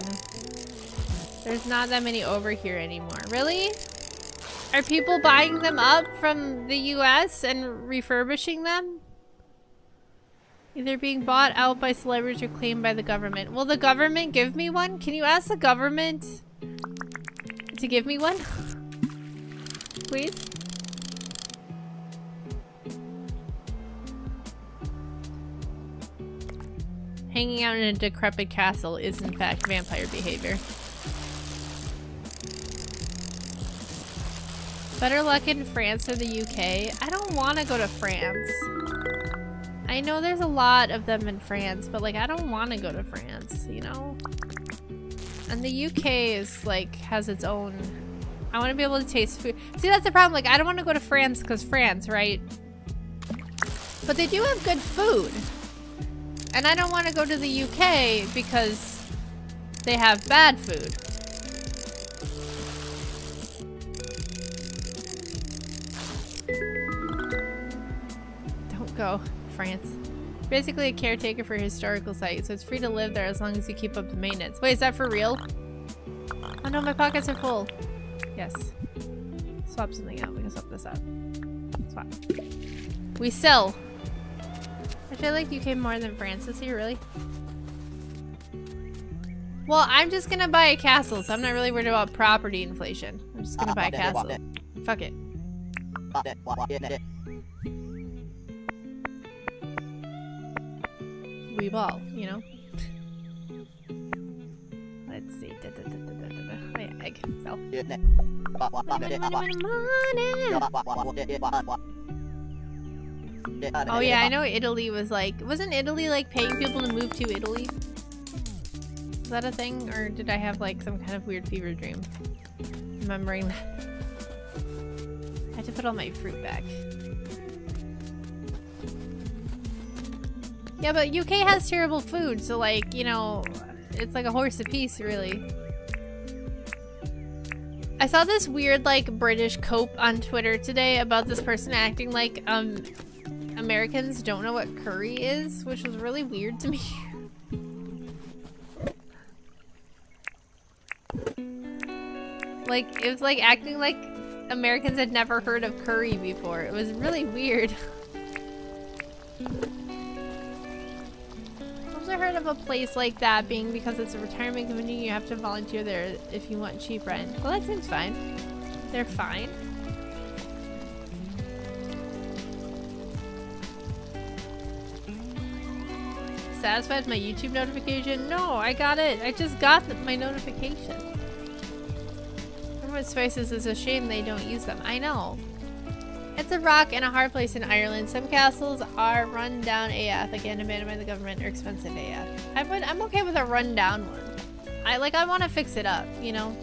There's not that many over here anymore. Really? Are people buying them up from the US and refurbishing them? Either being bought out by celebrities or claimed by the government. Will the government give me one? Can you ask the government to give me one? Please? Hanging out in a decrepit castle is, in fact, vampire behavior. Better luck in France or the UK. I don't want to go to France. I know there's a lot of them in France, but, like, I don't want to go to France, you know? And the UK is, like, has its own... I want to be able to taste food. See, that's the problem. Like, I don't want to go to France because France, right? But they do have good food. And I don't want to go to the UK because they have bad food. Don't go, France. Basically a caretaker for a historical site, so it's free to live there as long as you keep up the maintenance. Wait, is that for real? Oh no, my pockets are full. Yes. Swap something out. We can swap this out. Swap. We sell. I feel like you came more than France this year, really? Well, I'm just gonna buy a castle, so I'm not really worried about property inflation. I'm just gonna buy a castle. Fuck it. We ball, you know? Let's see. Wait, I can sell. Money. Oh yeah, I know Italy was like... Wasn't Italy like paying people to move to Italy? Is that a thing? Or did I have like some kind of weird fever dream? Remembering that. I had to put all my fruit back. Yeah, but UK has terrible food, so like, you know... It's like a horse apiece, really. I saw this weird like British cope on Twitter today about this person acting like Americans don't know what curry is, which was really weird to me. Like, it was like acting like Americans had never heard of curry before. It was really weird. I've never heard of a place like that being because it's a retirement community. You have to volunteer there if you want cheap rent. Well, that seems fine. They're fine. Satisfied with my YouTube notification? No, I got it. I just got my notification. Everyone's spices is a shame they don't use them. I know. It's a rock and a hard place in Ireland. Some castles are run down AF, again abandoned by the government or expensive AF. I'm okay with a run down one. I want to fix it up, you know?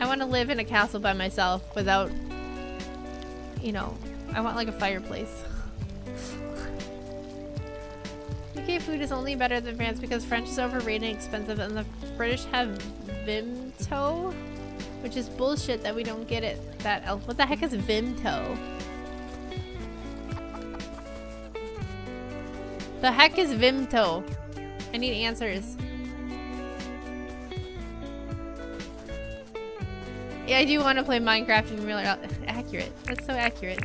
I want to live in a castle by myself without, you know, I want like a fireplace. UK food is only better than France because French is overrated and expensive, and the British have Vimto, which is bullshit that we don't get it that else. What the heck is Vimto? The heck is Vimto? I need answers. Yeah, I do want to play Minecraft in real life. Accurate. That's so accurate.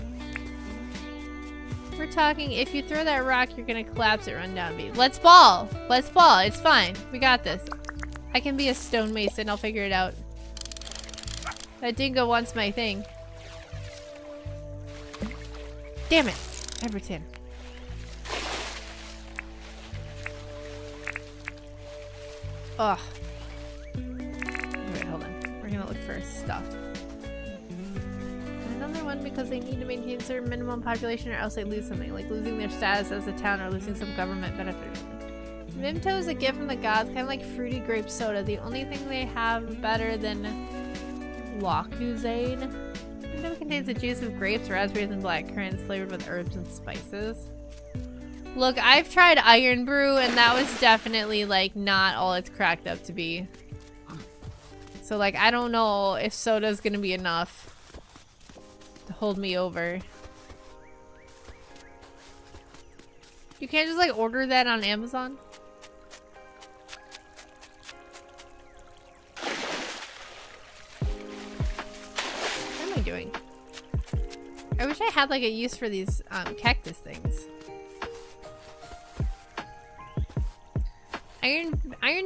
We're talking, if you throw that rock, you're gonna collapse at rundown beat. Let's ball! Let's ball! It's fine. We got this. I can be a stonemason. I'll figure it out. That dingo wants my thing. Damn it, Everton. Ugh. Alright, hold on. We're gonna look for stuff. Another one because they need to maintain a certain minimum population or else they lose something, like losing their status as a town or losing some government benefit. Vimto is a gift from the gods, kind of like fruity grape soda. The only thing they have better than Lactozane. It contains the juice of grapes, raspberries, and black currants flavored with herbs and spices. Look, I've tried Iron Brew, and that was definitely, like, not all it's cracked up to be. So, like, I don't know if soda's gonna be enough to hold me over. You can't just, like, order that on Amazon? Doing. I wish I had like a use for these cactus things. Iron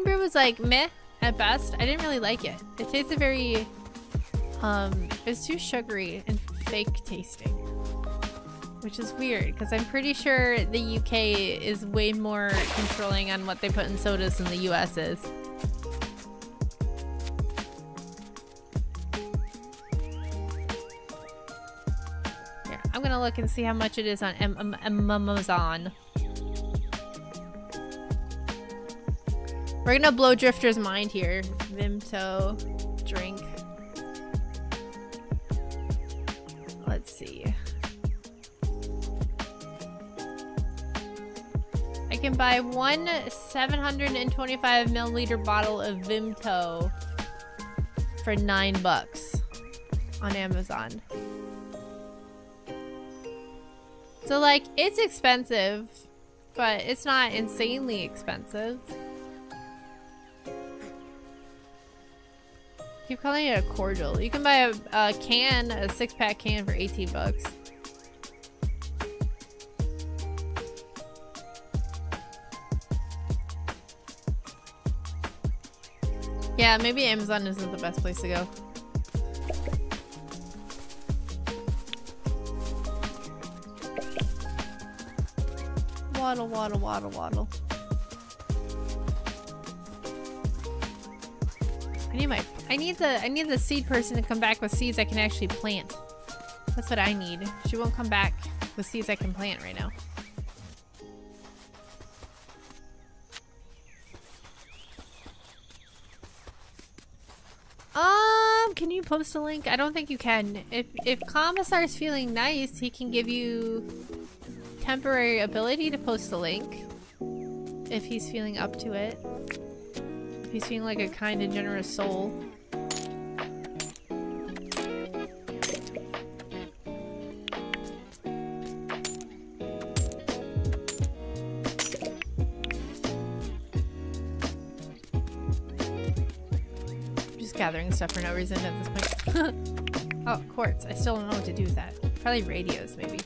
Brew was like meh at best. I didn't really like it. It tasted very it's too sugary and fake tasting, which is weird because I'm pretty sure the UK is way more controlling on what they put in sodas than the US is. I'm gonna look and see how much it is on Amazon. We're gonna blow Drifter's mind here. Vimto drink. Let's see. I can buy one 725 milliliter bottle of Vimto for $9 on Amazon. So, like, it's expensive, but it's not insanely expensive. Keep calling it a cordial. You can buy a can, a six-pack can for $18. Yeah, maybe Amazon isn't the best place to go. Waddle, waddle, waddle, waddle. I need the seed person to come back with seeds I can actually plant. That's what I need. She won't come back with seeds I can plant right now. Can you post a link? I don't think you can. If Commissar's feeling nice, he can give you temporary ability to post a link if he's feeling up to it. If he's feeling like a kind and generous soul. gathering stuff for no reason at this point. Oh, quartz. I still don't know what to do with that. Probably radios, maybe.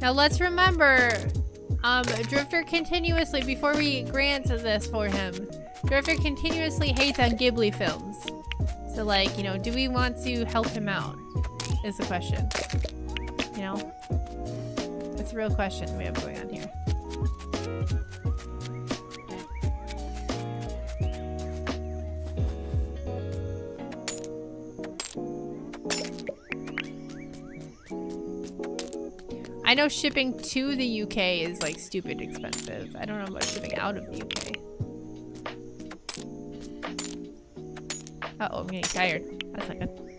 Now let's remember, Drifter continuously, before we grant this for him, Drifter continuously hates on Ghibli films. So like, you know, do we want to help him out? Is the question. You know? That's a real question we have going on here. I know shipping to the UK is like stupid expensive. I don't know about shipping out of the UK. Uh oh, I'm getting tired. That's not good.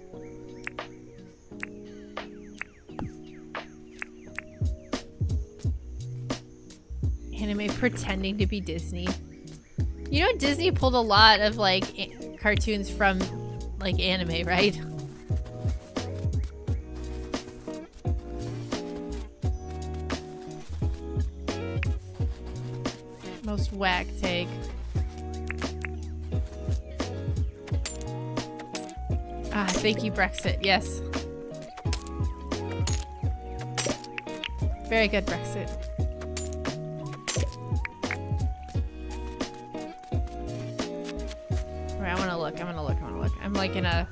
Anime pretending to be Disney. You know Disney pulled a lot of like cartoons from like anime, right? Most whack take. Ah, thank you, Brexit. Yes. Very good, Brexit. Alright, I wanna look, I wanna look. I'm like in a...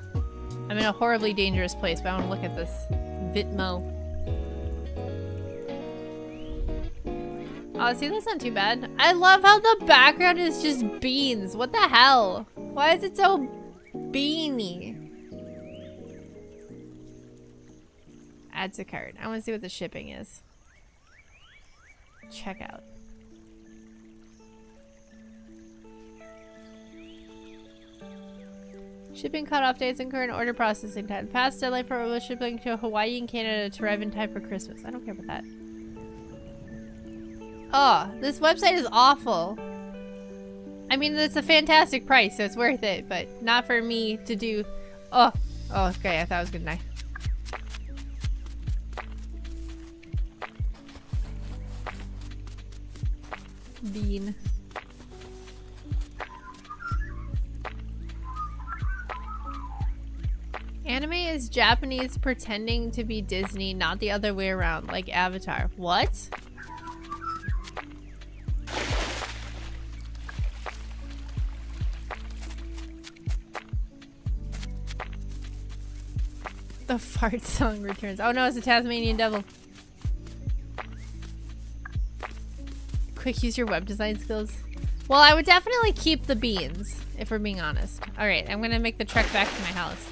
I'm in a horribly dangerous place, but I wanna look at this Vitmo. Oh, see, that's not too bad. I love how the background is just beans. What the hell? Why is it so beany? Add to cart. I want to see what the shipping is. Check out. Shipping cutoff dates and current order processing time. Past deadline for shipping to Hawaii and Canada to arrive in time for Christmas. I don't care about that. Oh, this website is awful. I mean, it's a fantastic price, so it's worth it, but not for me to do. Oh, oh, okay, I thought I was gonna die. Bean. Anime is Japanese pretending to be Disney, not the other way around, like Avatar. What? The fart song returns. Oh no, it's a Tasmanian devil. Quick, use your web design skills. Well, I would definitely keep the beans, if we're being honest. Alright, I'm gonna make the trek back to my house.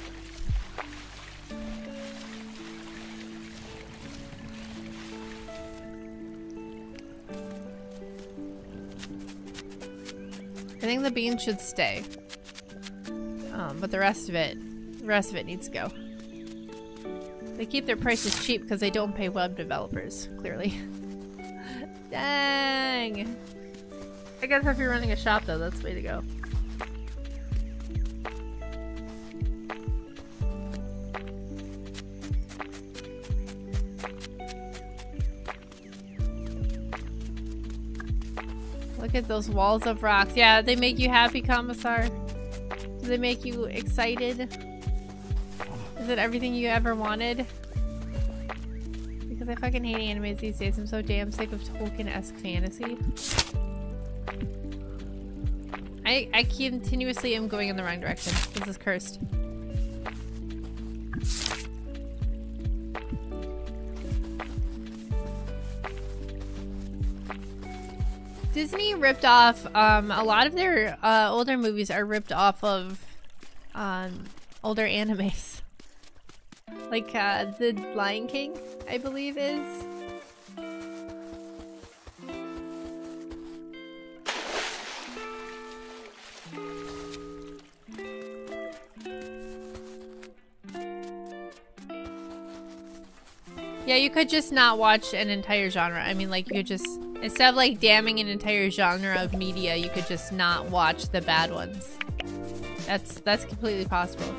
I think the beans should stay. But the rest of it needs to go. They keep their prices cheap because they don't pay web developers, clearly. Dang! I guess if you're running a shop though, that's the way to go. Look at those walls of rocks. Yeah, they make you happy, Commissar. Do they make you excited? Is it everything you ever wanted? Because I fucking hate animes these days. I'm so damn sick of Tolkien-esque fantasy. I continuously am going in the wrong direction. This is cursed. Disney ripped off, a lot of their older movies are ripped off of older animes. Like, The Lion King, I believe, is. Yeah, you could just not watch an entire genre. I mean, like, you could just, instead of, like, damning an entire genre of media, you could just not watch the bad ones. That's completely possible.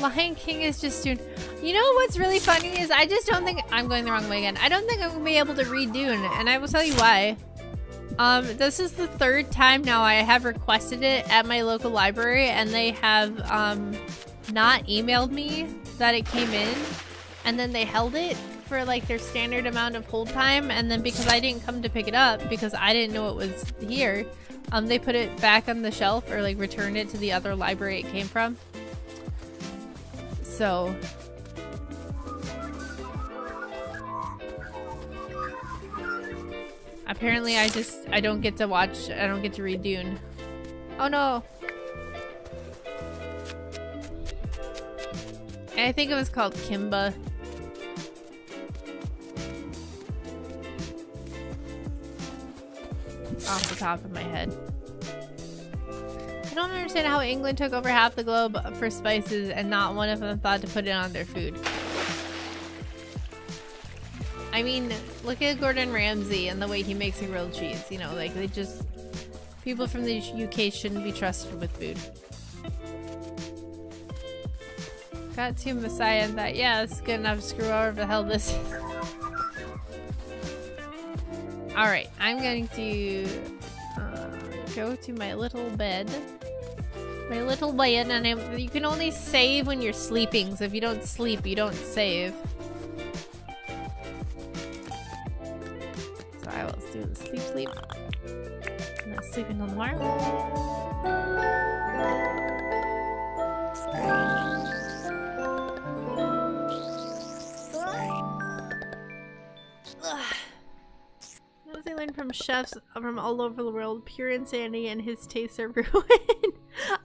Lion King is just Dune. You know what's really funny is I just don't think I'm going the wrong way again. I don't think I'm gonna be able to read Dune, and I will tell you why. This is the third time now I have requested it at my local library, and they have not emailed me that it came in, and then they held it for like their standard amount of hold time, and then because I didn't come to pick it up because I didn't know it was here, they put it back on the shelf or like returned it to the other library it came from. So apparently I don't get to watch, I don't get to read Dune. Oh no. And I think it was called Kimba. Off the top of my head. I don't understand how England took over half the globe for spices and not one of them thought to put it on their food. I mean, look at Gordon Ramsay and the way he makes a grilled cheese. You know, like, they just... people from the UK shouldn't be trusted with food. Got to Messiah and thought, yeah, it's good enough to screw over the hell this is. Alright, I'm going to go to my little bed. My little bed, and you can only save when you're sleeping, so if you don't sleep, you don't save. So I will do the sleep, and I'll sleep until tomorrow. I learned from chefs from all over the world, pure insanity and his tastes are ruined.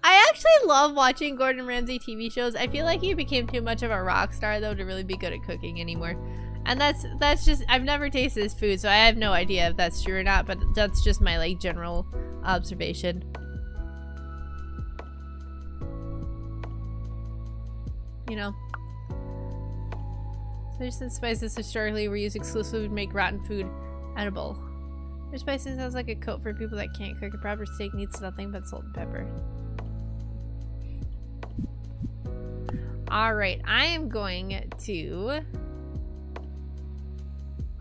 I actually love watching Gordon Ramsay TV shows. I feel like he became too much of a rock star though to really be good at cooking anymore. And that's just, I've never tasted his food, so I have no idea if that's true or not, but that's just my like general observation. You know. So since spices historically were used exclusively to make rotten food edible. Your spices sounds like a coat for people that can't cook. A proper steak needs nothing but salt and pepper. Alright, I am going to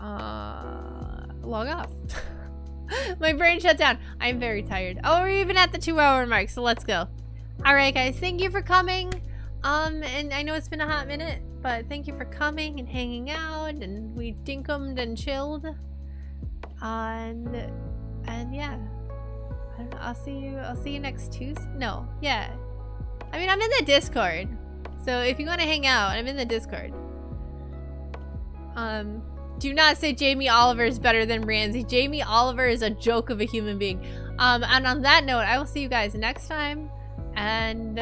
log off. My brain shut down. I'm very tired. Oh, we're even at the 2-hour mark, so let's go. Alright guys, thank you for coming. And I know it's been a hot minute, but thank you for coming and hanging out, and we dinkumed and chilled. And yeah, I don't know, I'll see you next Tuesday. No, yeah, I mean, I'm in the Discord, so if you want to hang out, I'm in the Discord. Do not say Jamie Oliver is better than Ramsay. Jamie Oliver is a joke of a human being. And on that note, I will see you guys next time, and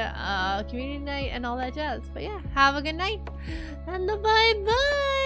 community night and all that jazz. But yeah, have a good night, and the bye bye.